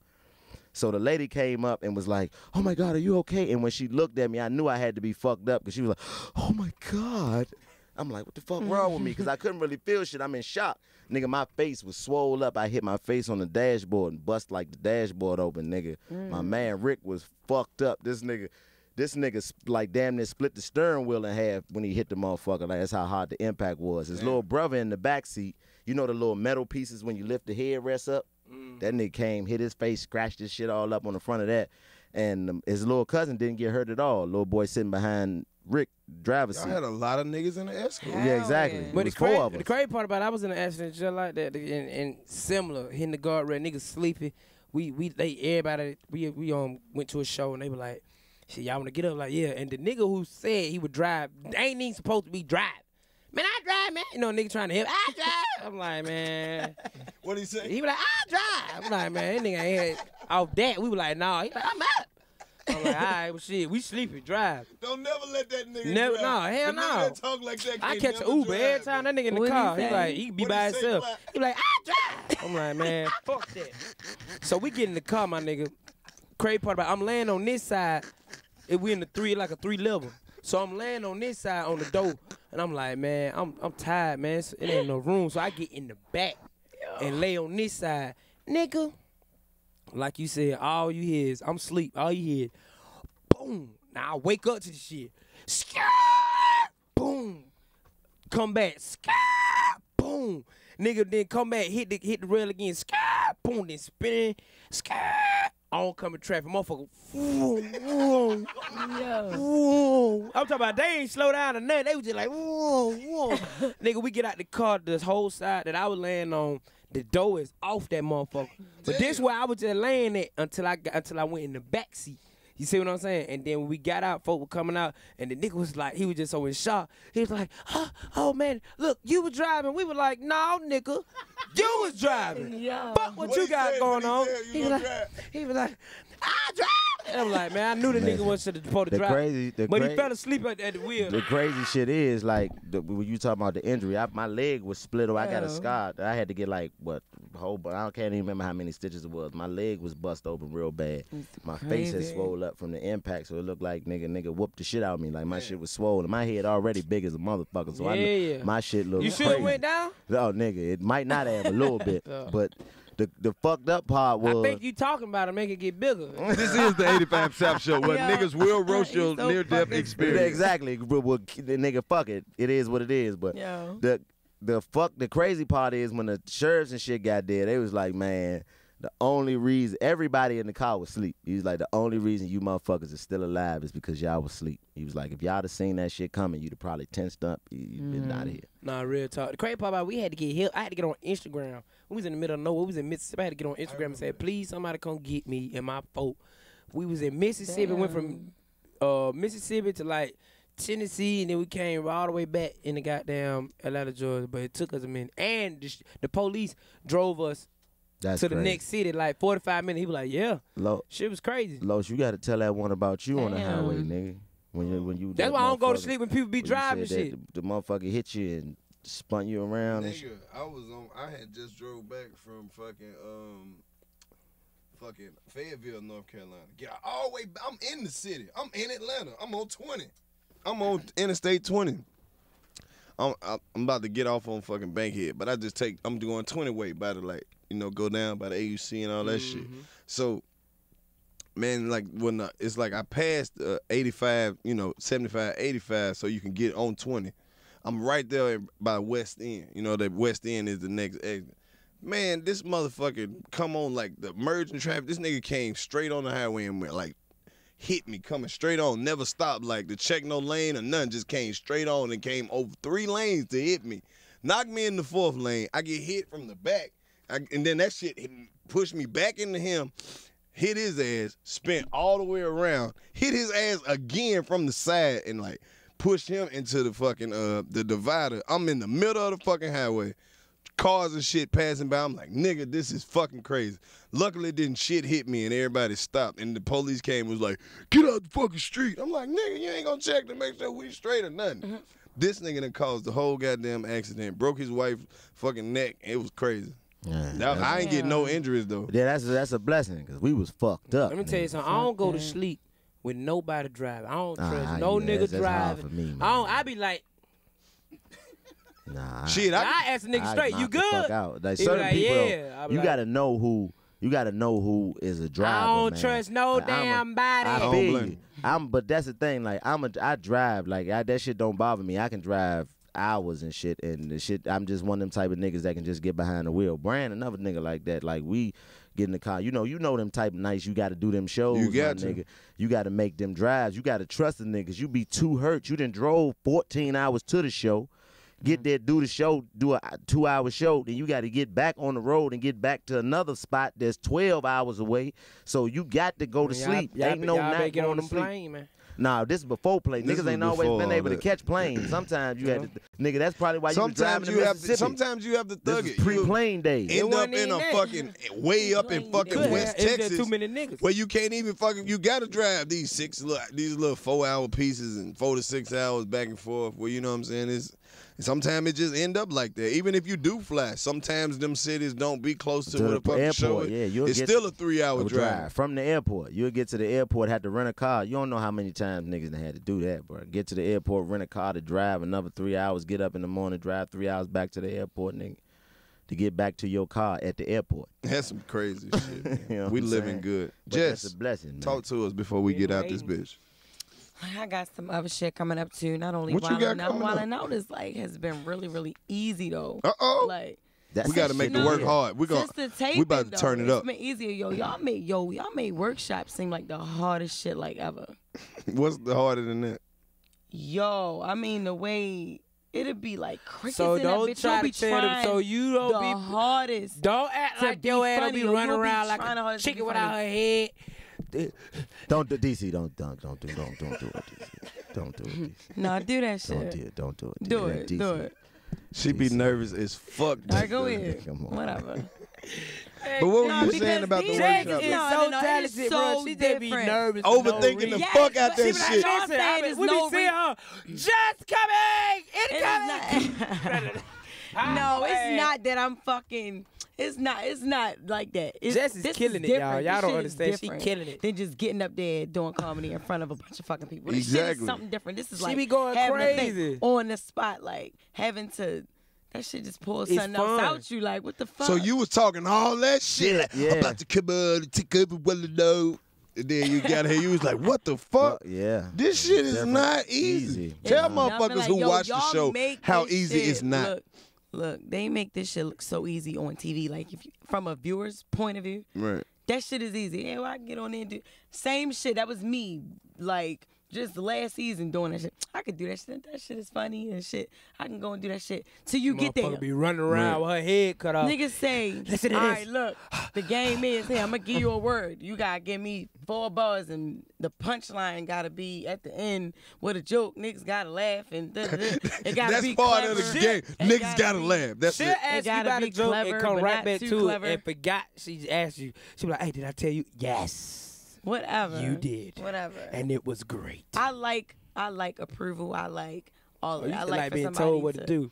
So the lady came up and was like, oh, my God, are you okay? And when she looked at me, I knew I had to be fucked up because she was like, oh, my God. I'm like, what the fuck wrong with me? Because I couldn't really feel shit. I'm in shock. Nigga, my face was swole up. I hit my face on the dashboard and bust like the dashboard open, nigga. Mm. My man Rick was fucked up. This nigga, this nigga like damn near split the steering wheel in half when he hit the motherfucker. Like, that's how hard the impact was. His damn. Little brother in the backseat, you know the little metal pieces when you lift the headrest up? Mm. That nigga came, hit his face, scratched his shit all up on the front of that. And um, his little cousin didn't get hurt at all. Little boy sitting behind Rick, driver's seat. I had a lot of niggas in the escort. Hell yeah, exactly. Yeah. But the, cra the crazy part about it, I was in an accident just like that, and, and similar, hitting the guardrail, niggas sleepy. We, we, they, everybody, we, we um, went to a show, and they were like, shit, y'all want to get up? Like, yeah. And the nigga who said he would drive, ain't even supposed to be driving. Man, I drive, man. You know, nigga trying to help. I drive. I'm like, man. What did he say? He was like, I drive. I'm like, man, that nigga ain't off that. We were like, nah. He like, I'm out. I'm like, all right, well, shit, we sleepy, drive. Don't never let that nigga never, drive. No, hell no. That talk like that, I catch an Uber drive, every time that nigga in the what car. He, he like, he can be what by he himself. Say, he like, I drive. I'm like, man, fuck that. So we get in the car, my nigga. Crazy part about it, I'm laying on this side. If we in the three, like a three level. So I'm laying on this side on the door, and I'm like, man, I'm I'm tired, man. So it ain't no room, so I get in the back and lay on this side, nigga. Like you said, all you hear is I'm sleep. All you hear, boom. Now I wake up to the shit. Scar, boom. Come back, scar, boom. Nigga, then come back, hit the hit the rail again, scar, boom. Then spin, scar. Oncoming traffic, motherfucker. Whoa, whoa, yeah. whoa. I'm talking about they ain't slow down or nothing. They was just like, whoa, whoa. Nigga, we get out the car, this whole side that I was laying on, the door is off that motherfucker. But damn. This where I was just laying it until I got, until I went in the back seat. You see what I'm saying? And then when we got out, folk were coming out, and the nigga was like, he was just so in shock. He was like, oh, oh man, look, you were driving. We were like, no, nigga, you was driving. Fuck what, what you got going on. He was, like, he was like, I drive. And I'm like, man, I knew the Listen, nigga was supposed to drive. Crazy, but crazy, he fell asleep at, at the wheel. The crazy shit is, like, the, when you talking about the injury, I, my leg was split up. I got a scar. I had to get, like, what, whole, but I can't even remember how many stitches it was. My leg was bust open real bad. My face had swole up from the impact, so it looked like nigga, nigga whooped the shit out of me. Like, my yeah. shit was swollen. My head already big as a motherfucker, so yeah, I yeah. my shit looked you crazy. You should have went down? Oh, nigga, it might not have a little bit, oh. but... The, the fucked up part was... I think you talking about to make it get bigger. This is the eighty-five South Show where yeah. niggas will roast your so near-death experience. Exactly. Well, nigga, fuck it. It is what it is. But yeah. the the fuck the crazy part is when the sheriffs and shit got there, they was like, man, the only reason... Everybody in the car was asleep. He was like, the only reason you motherfuckers are still alive is because y'all was asleep. He was like, if y'all have seen that shit coming, you'd have probably tensed up. You'd mm. been out of here. Nah, real talk. The crazy part about we had to get help. I had to get on Instagram. We was in the middle of nowhere. We was in Mississippi. I had to get on Instagram and say, please, somebody come get me and my folk. We was in Mississippi. Damn. Went from uh, Mississippi to, like, Tennessee, and then we came all the way back in the goddamn Atlanta, Georgia. But it took us a minute. And the, sh the police drove us That's to crazy. the next city, like forty-five minutes. He was like, yeah. Lo Shit was crazy. Los, you got to tell that one about you Damn. on the highway, nigga. When you, when you, That's why I don't go to sleep when people be when driving shit. The, the motherfucker hit you and spun you around. Nigga, I was on. I had just drove back from fucking um, fucking Fayetteville, North Carolina. Get all the way. I'm in the city. I'm in Atlanta. I'm on twenty. I'm on Interstate twenty. I'm I'm about to get off on fucking Bankhead, but I just take. I'm going twenty way by the, like, you know, go down by the A U C and all that mm-hmm. shit. So. Man, like, when I, it's like I passed uh, eighty-five, you know, seventy-five, eighty-five, so you can get on twenty. I'm right there by West End. You know, that West End is the next exit. Man, this motherfucker come on, like, the merging traffic. This nigga came straight on the highway and went, like, hit me coming straight on. Never stopped, like, to check no lane or nothing. Just came straight on and came over three lanes to hit me. Knocked me in the fourth lane. I get hit from the back. I, and then that shit pushed me back into him. Hit his ass, spent all the way around, hit his ass again from the side, and, like, pushed him into the fucking uh the divider. I'm in the middle of the fucking highway. Cars and shit passing by. I'm like, nigga, this is fucking crazy. Luckily, didn't shit hit me, and everybody stopped, and the police came and was like, get out the fucking street. I'm like, nigga, you ain't gonna check to make sure we straight or nothing. Mm-hmm. This nigga done caused the whole goddamn accident, broke his wife's fucking neck. It was crazy. Yeah, that, I ain't get no injuries though. Yeah, that's that's a blessing because we was fucked up. Let me nigga. tell you something. I don't go to sleep with nobody driving. I don't trust uh, no yeah, nigga that's, that's driving. Hard for me, I don't. I be like, nah. Shit, I, I ask a nigga I straight, you good? Fuck out. Like, certain like, people, yeah. you like, gotta know who. You gotta know who is a driver. I don't man. trust no like, damn a, body. I, I feel you. I'm, but that's the thing. Like I'm a, I drive. Like I, that shit don't bother me. I can drive hours and shit, and the shit, I'm just one of them type of niggas that can just get behind the wheel. Brand, another nigga like that, like we get in the car. You know, you know them type of nights, you gotta do them shows, you got to. nigga. You gotta make them drives. You gotta trust the niggas. You be too hurt. You done drove fourteen hours to the show, get there, do the show, do a two-hour show, then you gotta get back on the road and get back to another spot that's twelve hours away, so you got to go to sleep. Ain't no night going to sleep. Nah, this is before plane. Niggas ain't always been able to catch planes. Sometimes you had to, nigga, that's probably why you was driving to Mississippi. Sometimes you have to thug it. Pre-plane days. End up in a fucking, way up in fucking West Texas. Too many niggas. Where you can't even fucking, you gotta drive these six, these little four hour pieces and four to six hours back and forth. Well, you know what I'm saying? It's, sometimes it just end up like that. Even if you do fly, sometimes them cities don't be close to, to where the fucking show is. Yeah, you'll it's get still a three-hour drive. drive. From the airport. You'll get to the airport, have to rent a car. You don't know how many times niggas had to do that, bro. Get to the airport, rent a car to drive another three hours, get up in the morning, drive three hours back to the airport, nigga, to get back to your car at the airport. That's some crazy shit. You know we living saying? good. But Jess, that's a blessing, man. Talk to us before we get out this bitch. I got some other shit coming up too. Not only Wild N Out, Wild N Out is like has been really, really easy though. Uh oh, like that's we got to make the work hard. We gonna we about to though, turn it up. It's been easier, yo. Y'all made yo y'all made workshops seem like the hardest shit like ever. What's the harder than that? Yo, I mean the way it'll be like crickets so in don't that bitch. Try be to tell them, so you don't the be hardest. Don't act like your ass don't be running around like a chicken without her head. Don't do D C. Don't don't don't do don't don't do it. D C. Don't do it. D C. No, do that shit. Don't do it. Don't do it. Do it. D C. Do it. She be nervous as fuck. All right, go ahead. Come on. Whatever. But what were you saying about the workshop? She is so talented, bro. She did be nervous. Overthinking the fuck out that shit. Y'all saying is no reason. Just coming. Incoming. No, it's not that I'm fucking. It's not. It's not like that. It's, Jess is killing it, y'all. Y'all don't understand. She killing it. Than just getting up there doing comedy in front of a bunch of fucking people. This exactly. Shit is something different. This is like she be going crazy on the spot, like having to. That shit just pulls something else out you. Like what the fuck? So you was talking all that shit like, yeah. About to come on and take up well know. And then you got here, you was like, what the fuck? Well, yeah. This shit is different. Not easy. easy. Tell yeah. Motherfuckers like, who watch the show how easy shit. It's not. Look, Look, they make this shit look so easy on T V. Like, if you, from a viewer's point of view, right? That shit is easy. Yeah, well, I can get on there and do same shit. That was me, like, just last season doing that shit. I could do that shit. That shit is funny and shit. I can go and do that shit. Till you get there. Be running around right. With her head cut off. Niggas say, listen to all this. Right, look, the game is, hey, I'm going to give you a word. You got to give me four bars, and the punchline got to be at the end with a joke. Niggas got to laugh. And da, da, da. It gotta that's be part clever. Of the game. It niggas got to laugh. That's she'll it. Ask you about a joke and come right back to it and forgot. She asked you. She be like, hey, did I tell you? Yes. Whatever. You did. Whatever. And it was great. I like I like approval. I like all of that. I like, like being told what to, to do.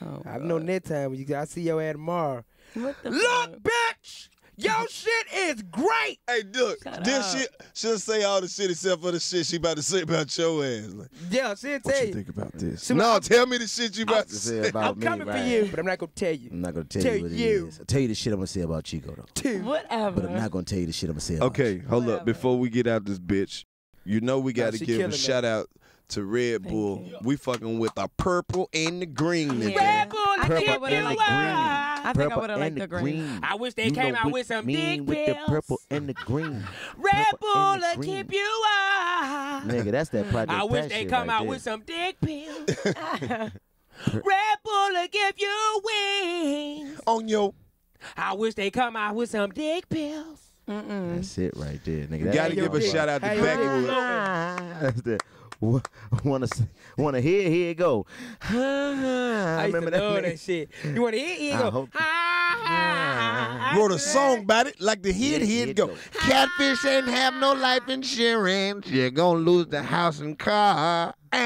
Oh, I know next time when you I see your ad tomorrow. What the look, fuck? Bitch! Your shit is great. Hey, look, shut this up. Shit she'll say all the shit except for the shit she about to say about your ass. Like, yeah, she'll tell you. What you think about this? She no, tell me the shit you about to say about I'm me. I'm coming right. For you, but I'm not gonna tell you. I'm not gonna tell, tell you what you. It is. I'll tell you the shit I'm gonna say about Chico though. Too. Whatever. But I'm not gonna tell you the shit I'm gonna say. About okay, Chico. Hold whatever. Up. Before we get out this bitch, you know we gotta no, give a that. Shout out. To Red Bull, we fucking with the purple and the green. Yeah. Red Bull, I purple think I would have liked the green. I think purple I would have liked the green. green. I wish they you came out with some big pills. With the purple and the green. Red Bull will keep you up. Nigga, that's that project. I wish they come right out there. With some dick pills. Red Bull will give you wings. On your. I wish they come out with some dick pills. Mm -mm. That's it right there, nigga. You gotta give a shout out to Backwoods. That's that. Wanna wanna hear? Here it go. I, I remember that, know that shit. You wanna hear? Here it go. Hope... I wrote a song about it, like the hit. Here it go. Catfish ain't have no life insurance. You're gonna lose the house and car. Thank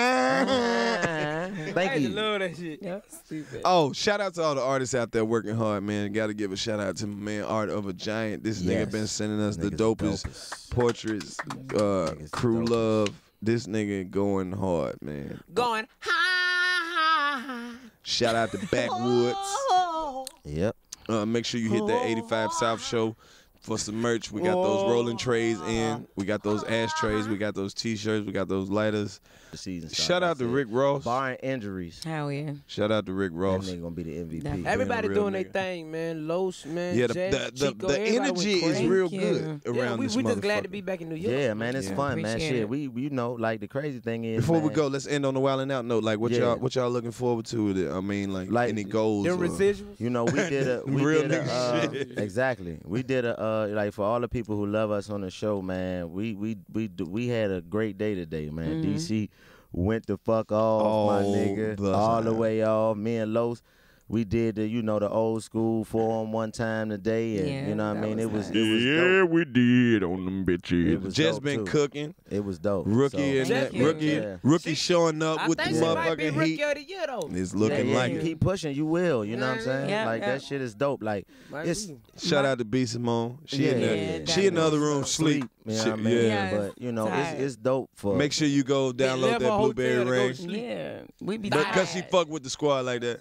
I you. Love that shit. That's stupid. Oh, shout out to all the artists out there working hard, man. Got to give a shout out to my man Art of a Giant. This yes. Nigga been sending us the dopest, dopest portraits, uh, crew love. This nigga going hard, man. Going high. Shout out to Backwoods. Oh. Yep. Uh, make sure you hit that eighty-five South show for some merch. We got those rolling trays in. We got those ashtrays. We got those T-shirts. We got those lighters. The season shout out to Rick Ross. Barring injuries. Hell yeah. Shout out to Rick Ross. That nigga gonna be the M V P. Everybody doing their thing, man. Lous, man. Yeah, the, Jess, the, the, Chico, the energy is real good yeah. around yeah, we, this we just glad to be back in New York. Yeah, man, it's yeah. fun, appreciate man. Shit, it. we you know, like the crazy thing is. Before man, we go, let's end on the Wild N Out note. Like, what y'all yeah. what y'all looking forward to? That, I mean, like, like any goals? Them residuals. You know, we did a we real did a, uh, shit. Exactly. We did a uh, like for all the people who love us on the show, man. We we we we had a great day today, man. D C. Went the fuck off, oh, my nigga, the all the way off. Me and Lous, we did the, you know, the old school four on one time today, and yeah, you know what I mean. It was, nice. It was yeah, dope. We did on them bitches. Just been too. Cooking. It was dope. Rookie and so, that rookie, yeah. rookie she, showing up I with think the she motherfucking might be rookie heat. Of the year, though. It's looking yeah, yeah, like you it. Keep pushing, you will. You know what I'm saying? Yeah, like yeah. that shit is dope. Like might it's be. Shout out to B Simone. She yeah, in the, yeah, she in the other room sleep. You know what I mean? Yeah, but you know it's it's dope for. Make sure you go download that Blueberry Ring. Yeah, we be because she fuck with the squad like that.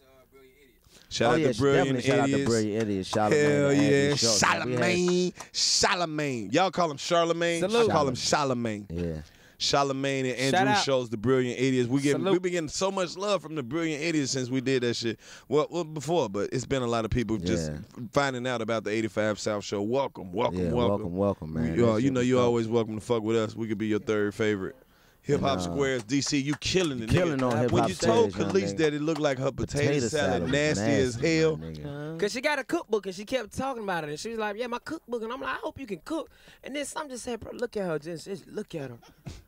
Shout, oh, out yeah, definitely shout out to Brilliant Idiots. Shout out to Brilliant Idiots. Hell yeah. Charlemagne. Charlemagne. Y'all call him Charlemagne. Salute. I call him Charlemagne. Yeah. Charlemagne and Andrew shows the Brilliant Idiots. We get we been getting so much love from the Brilliant Idiots since we did that shit. Well, well before, but it's been a lot of people yeah. just finding out about the eighty-five South show. Welcome, welcome, yeah, welcome, welcome, man. We, uh, you know, you're always welcome to fuck with us. We could be your third favorite. Hip Hop you know, Squares, D C, you killing it, killing nigga. On hip when hop you told Karlous that it looked like her potato, potato salad, salad nasty, nasty as hell. Uh, Cause she got a cookbook and she kept talking about it. And she was like, yeah, my cookbook. And I'm like, I hope you can cook. And then some just said, bro, look at her, just, just look at her.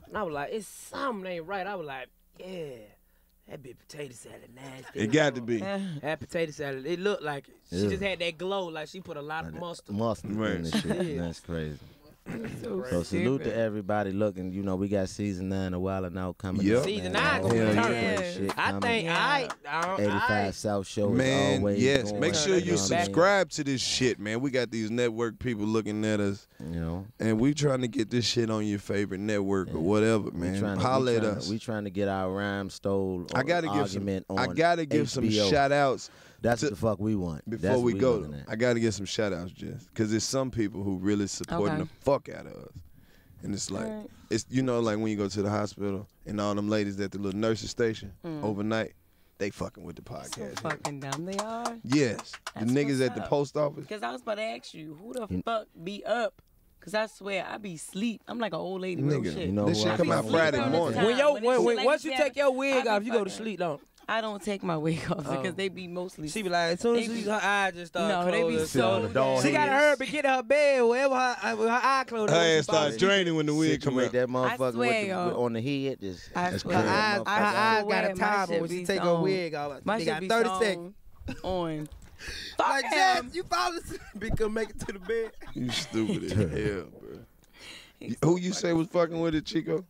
And I was like, it's something ain't right. I was like, yeah, that big potato salad nasty. It got to be. That potato salad, it looked like it. She yeah. just had that glow, like she put a lot of mustard. Mustard right. in this shit. That's crazy. So, so salute to everybody looking. You know, we got season nine of Wild N Out coming yep. up. Season nine oh, yeah. yeah. I think I, I eighty-five South Show man, is always yes. going. Make sure you, you know, subscribe man. to this shit, man. We got these network people looking at us. You know. And we trying to get this shit on your favorite network yeah. or whatever, man. To, Holler at us. To, we trying to get our rhyme stole I gotta give argument some, on I gotta give H B O. Some shout outs. That's what the fuck we want. Before That's we go, I got to get some shout-outs, Jess. Because there's some people who really supporting okay. the fuck out of us. And it's like, right. it's you know, like when you go to the hospital and all them ladies at the little nurse's station mm. overnight, they fucking with the podcast. So fucking dumb they are? Yes. That's the niggas at the post office. Because I was about to ask you, who the fuck be up? Cause I swear I be sleep. I'm like an old lady. Nigga, shit. You know this shit come out Friday morning. When yo, when, when, when, like once you take your wig off, you go to sleep, don't. I don't take my wig off because oh. they be mostly. She be like, as soon as she, be, her eye just start no, closing. No, they be so. so she got to hurry to get her bed wherever her, her eye closed. Her ass start draining when the wig come out. That motherfucker swear, with the, with, on the head. Just, I that's swear. Her eyes eye got a timer when she take her wig off. She got thirty seconds on. Fuck like, Jess, you fall asleep because make it to the bed. You stupid as hell, bro. He's Who you say was fucking with it, Chico?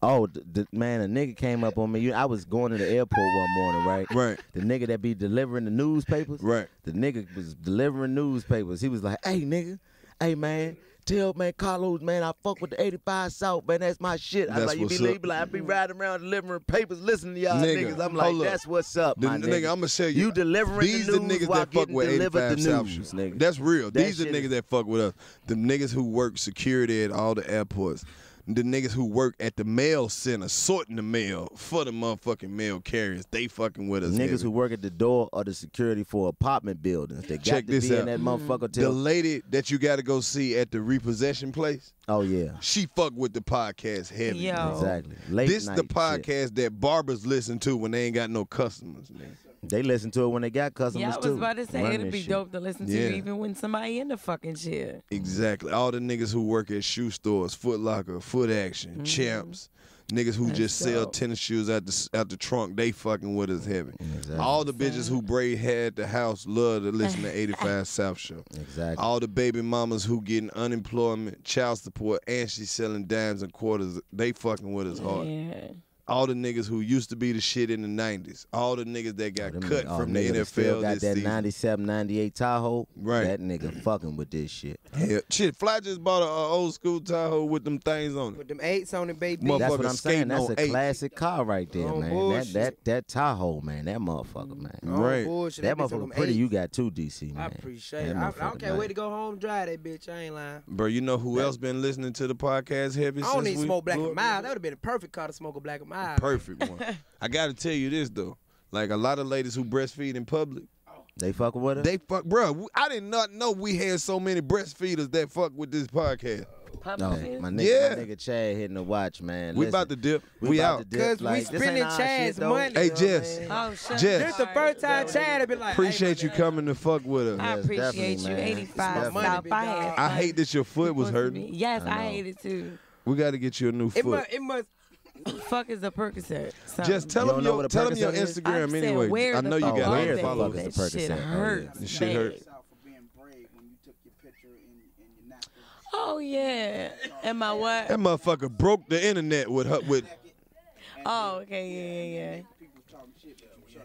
Oh, the, the, man, a nigga came up on me. You, I was going to the airport one morning, right? Right. The nigga that be delivering the newspapers. Right. The nigga was delivering newspapers. He was like, hey, nigga, hey, man. Tell man, Karlous, man, I fuck with the eighty-five South, man. That's my shit. I like you be like, I be riding around delivering papers, listening to y'all nigga, niggas. I'm like, that's what's up, the, my the nigga. nigga. I'm gonna tell you, you delivering these the news the niggas while that fuck with eighty-five South, news, nigga. That's real. That these the niggas is... that fuck with us. The niggas who work security at all the airports. The niggas who work at the mail center sorting the mail for the motherfucking mail carriers, they fucking with us. Niggas heavy. Who work at the door or the security for apartment buildings. They got Check to this be out. in that motherfucker. The lady that you got to go see at the repossession place. Oh yeah, she fuck with the podcast heavy. Yo. Exactly. Late this night the podcast shit. that barbers listen to when they ain't got no customers, man. They listen to it when they got customers, yeah, I was too. about to say, Run it'd be shit. dope to listen to yeah. even when somebody in the fucking chair. Exactly. All the niggas who work at shoe stores, Foot Locker, Foot Action, mm-hmm. Champs, niggas who That's just dope. sell tennis shoes out the, out the trunk, they fucking with us heavy. Exactly. All the bitches who braid hair at the house love to listen to eighty-five South Show. Exactly. All the baby mamas who getting unemployment, child support, and she's selling dimes and quarters, they fucking with us hard. Yeah. All the niggas who used to be the shit in the nineties. All the niggas that got oh, cut oh, from the N F L still got this that season. ninety-seven, ninety-eight Tahoe. Right. That nigga fucking with this shit. Hell, shit, Fly just bought an uh, old school Tahoe with them things on it. With them eights on it, baby. That's what I'm saying. That's a eight. classic car right there, oh, man. That, that that Tahoe, man. That motherfucker, man. Oh, right. Bullshit. That motherfucker pretty. Eight. You got two, D C, man. I appreciate it. I, I can't night. wait to go home and drive that bitch. I ain't lying. Bro, you know who that, else been listening to the podcast heavy since I don't need to smoke Black and Mild. That would have been a perfect car to smoke a Black and Mild. Perfect one. I gotta tell you this though, like a lot of ladies who breastfeed in public, they fuck with us. They fuck, bro. I did not know we had so many breastfeeders that fuck with this podcast. No, my nigga, yeah. my nigga Chad hitting the watch, man. We Listen, about to dip. We, we out. Because like, we spending Chad's money. Hey, Jess. Oh, Jess. This the first time Chad have been like, appreciate hey, you coming to fuck with us. I yes, appreciate you, man. eighty-five South. I hate that your foot was hurting. Yes, I, I hate it too. We gotta get you a new it foot. Must, it must. Fuck is a Percocet? Just tell them your, tell them your Instagram I'm anyway. Where I know you got a follow the Percocet. Shit hurts. This shit hurts. Oh yeah. And my what? That motherfucker broke the internet with her with. Oh okay, yeah, yeah,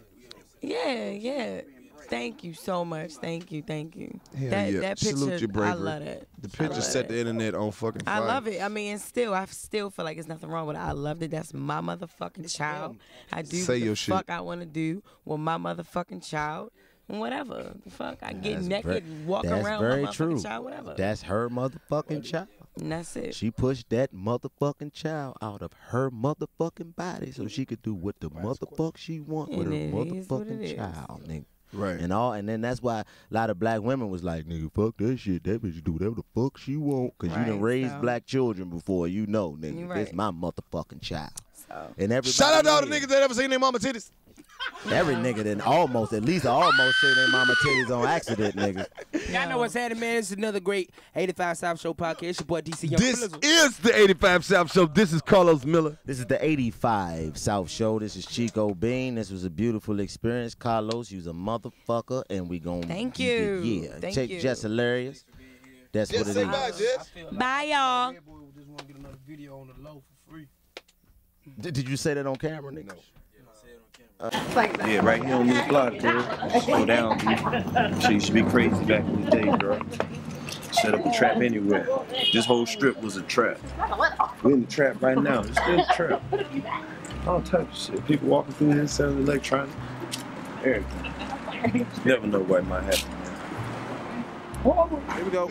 yeah. Yeah, yeah. Thank you so much. Thank you, thank you. Hell that yeah. that picture, I love it. The picture set it. the internet on fucking fire. I love it. I mean, still, I still feel like there's nothing wrong with it. I loved it. That's my motherfucking child. I do Say what your the shit. fuck I want to do with my motherfucking child. Whatever. The fuck, I get that's naked and walk that's around very my motherfucking true. child, whatever. That's her motherfucking child. And that's it. She pushed that motherfucking child out of her motherfucking body so she could do what the motherfuck she want with her motherfucking child, nigga. Right. And all, and then that's why a lot of black women was like, nigga, fuck that shit. That bitch do whatever the fuck she want. Because right, you done raised so. black children before. You know, nigga, right. this my motherfucking child. So. And everybody shout out to all the niggas that ever seen their mama titties. Every nigga then almost, at least almost seen their mama titties on accident, nigga. Y'all know what's happening, man. This is another great eighty-five South Show podcast. It's your boy D C Young Fly. This is the eighty-five South Show. This is Karlous Miller. This is the eighty-five South Show. This is Chico Bean. This was a beautiful experience. Karlous, you's a motherfucker, and we gonna thank you. Yeah, thank Take you. Jess Hilarious. That's Jess, what it is. Bye, like bye y'all. Red Bull just want to get another video on the low for free. Did, did you say that on camera, nigga? No. Uh, like yeah, right here on this block, girl. Slow down, dude. She used to be crazy back in the day, girl. Set up a trap anywhere. This whole strip was a trap. We're in the trap right now. It's still a trap. All types of shit. People walking through here selling electronics. Everything. You never know what might happen. Here we go.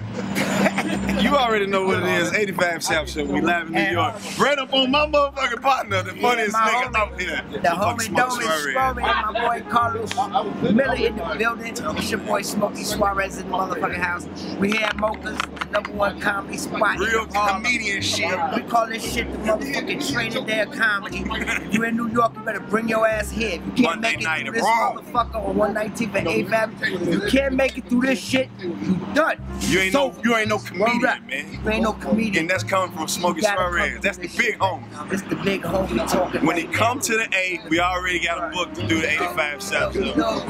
You already know what it is. eighty-five South Show. We live in New York. Right up on my motherfucking partner, the funniest nigga out here. The homie Smokey Suarez. My boy Karlous Miller in the building. It's your boy Smokey Suarez in the motherfucking house. We here at Mocha's, the number one comedy spot. Real comedian shit. We call this shit the motherfucking training day of comedy. You in New York, you better bring your ass here. If you can't Monday make it through this motherfucker on one nineteenth and eighth Avenue, you can't make it through this shit, you done. You ain't so, no, you ain't no comedian. Man. You ain't no comedian. And that's coming from Smokey Suarez. That's the big homie. That's the big homie talking. When it comes to the eight, we already got a book to do the eighty-five South.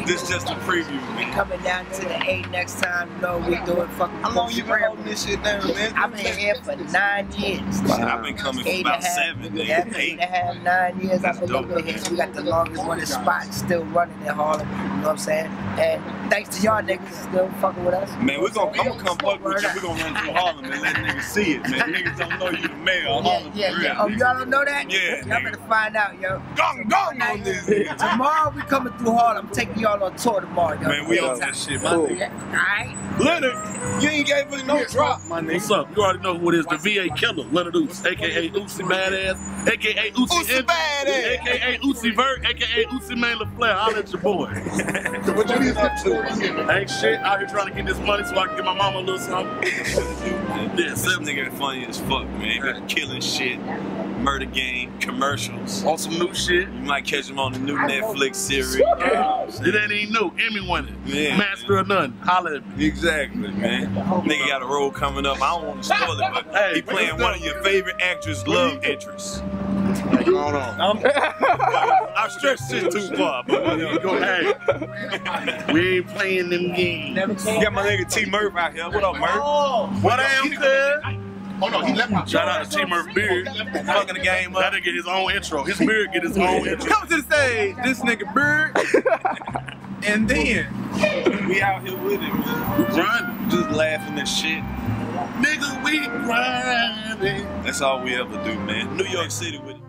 This is just a preview, man. Coming down to the eight next time, you know, we doing fucking. How long you been holding this shit down, man? I've been here for nine years. Wow. I've been coming for about seven, eight. Eight and a half, nine years. I've been doing here. We got the longest running spot still running in Harlem. You know what I'm saying? And thanks to y'all niggas still fucking with us. Man, we're gonna, I'm gonna come fuck with you. We're gonna run through Harlem and let niggas see it, man. Niggas don't know you the mayor of Harlem. Yeah, yeah, yeah. Oh, y'all don't know that? Yeah. Y'all better find out, yo. Gong, gong on this. Tomorrow we coming through Harlem. I'm taking y'all on tour tomorrow, yo. Man, we on that shit, my nigga. Yeah. All right. Leonard, you ain't gave me no drop, my nigga. What's up? You already know who it is. The V A killer, Leonard Oost, a k a. Oosie Badass, a k a. Oosie Badass, a k a. Oosie Vert, a k a. Oosie Man LaFleur. I'll let your boy. So what you need up to? Ain't shit. Out here trying to get this money so I can get my mama a little something. Yeah, some nigga funny as fuck, man. Right. Killing shit, murder game, commercials. On some new shit. You might catch him on the new Netflix series. Yeah. It ain't even new. Emmy winning. Yeah, Master man. Or none. Holler at me. Exactly, man. Nigga got a role coming up. I don't want to spoil it, but hey, he playing one of your favorite actors' love interests. What's going on? I stretched it too far, but we go hey, we ain't playing them games. Got my nigga T Murph out here. What up, Murph? Oh, what am I? Oh no, he left my shout out to T Murph Beard. Fucking the game up. That nigga get his own intro. His beard get his own intro. Come to the stage, this nigga Beard. And then we out here with it, man. We grinding, just laughing at shit. Nigga, we grinding. That's all we ever do, man. New York City with it.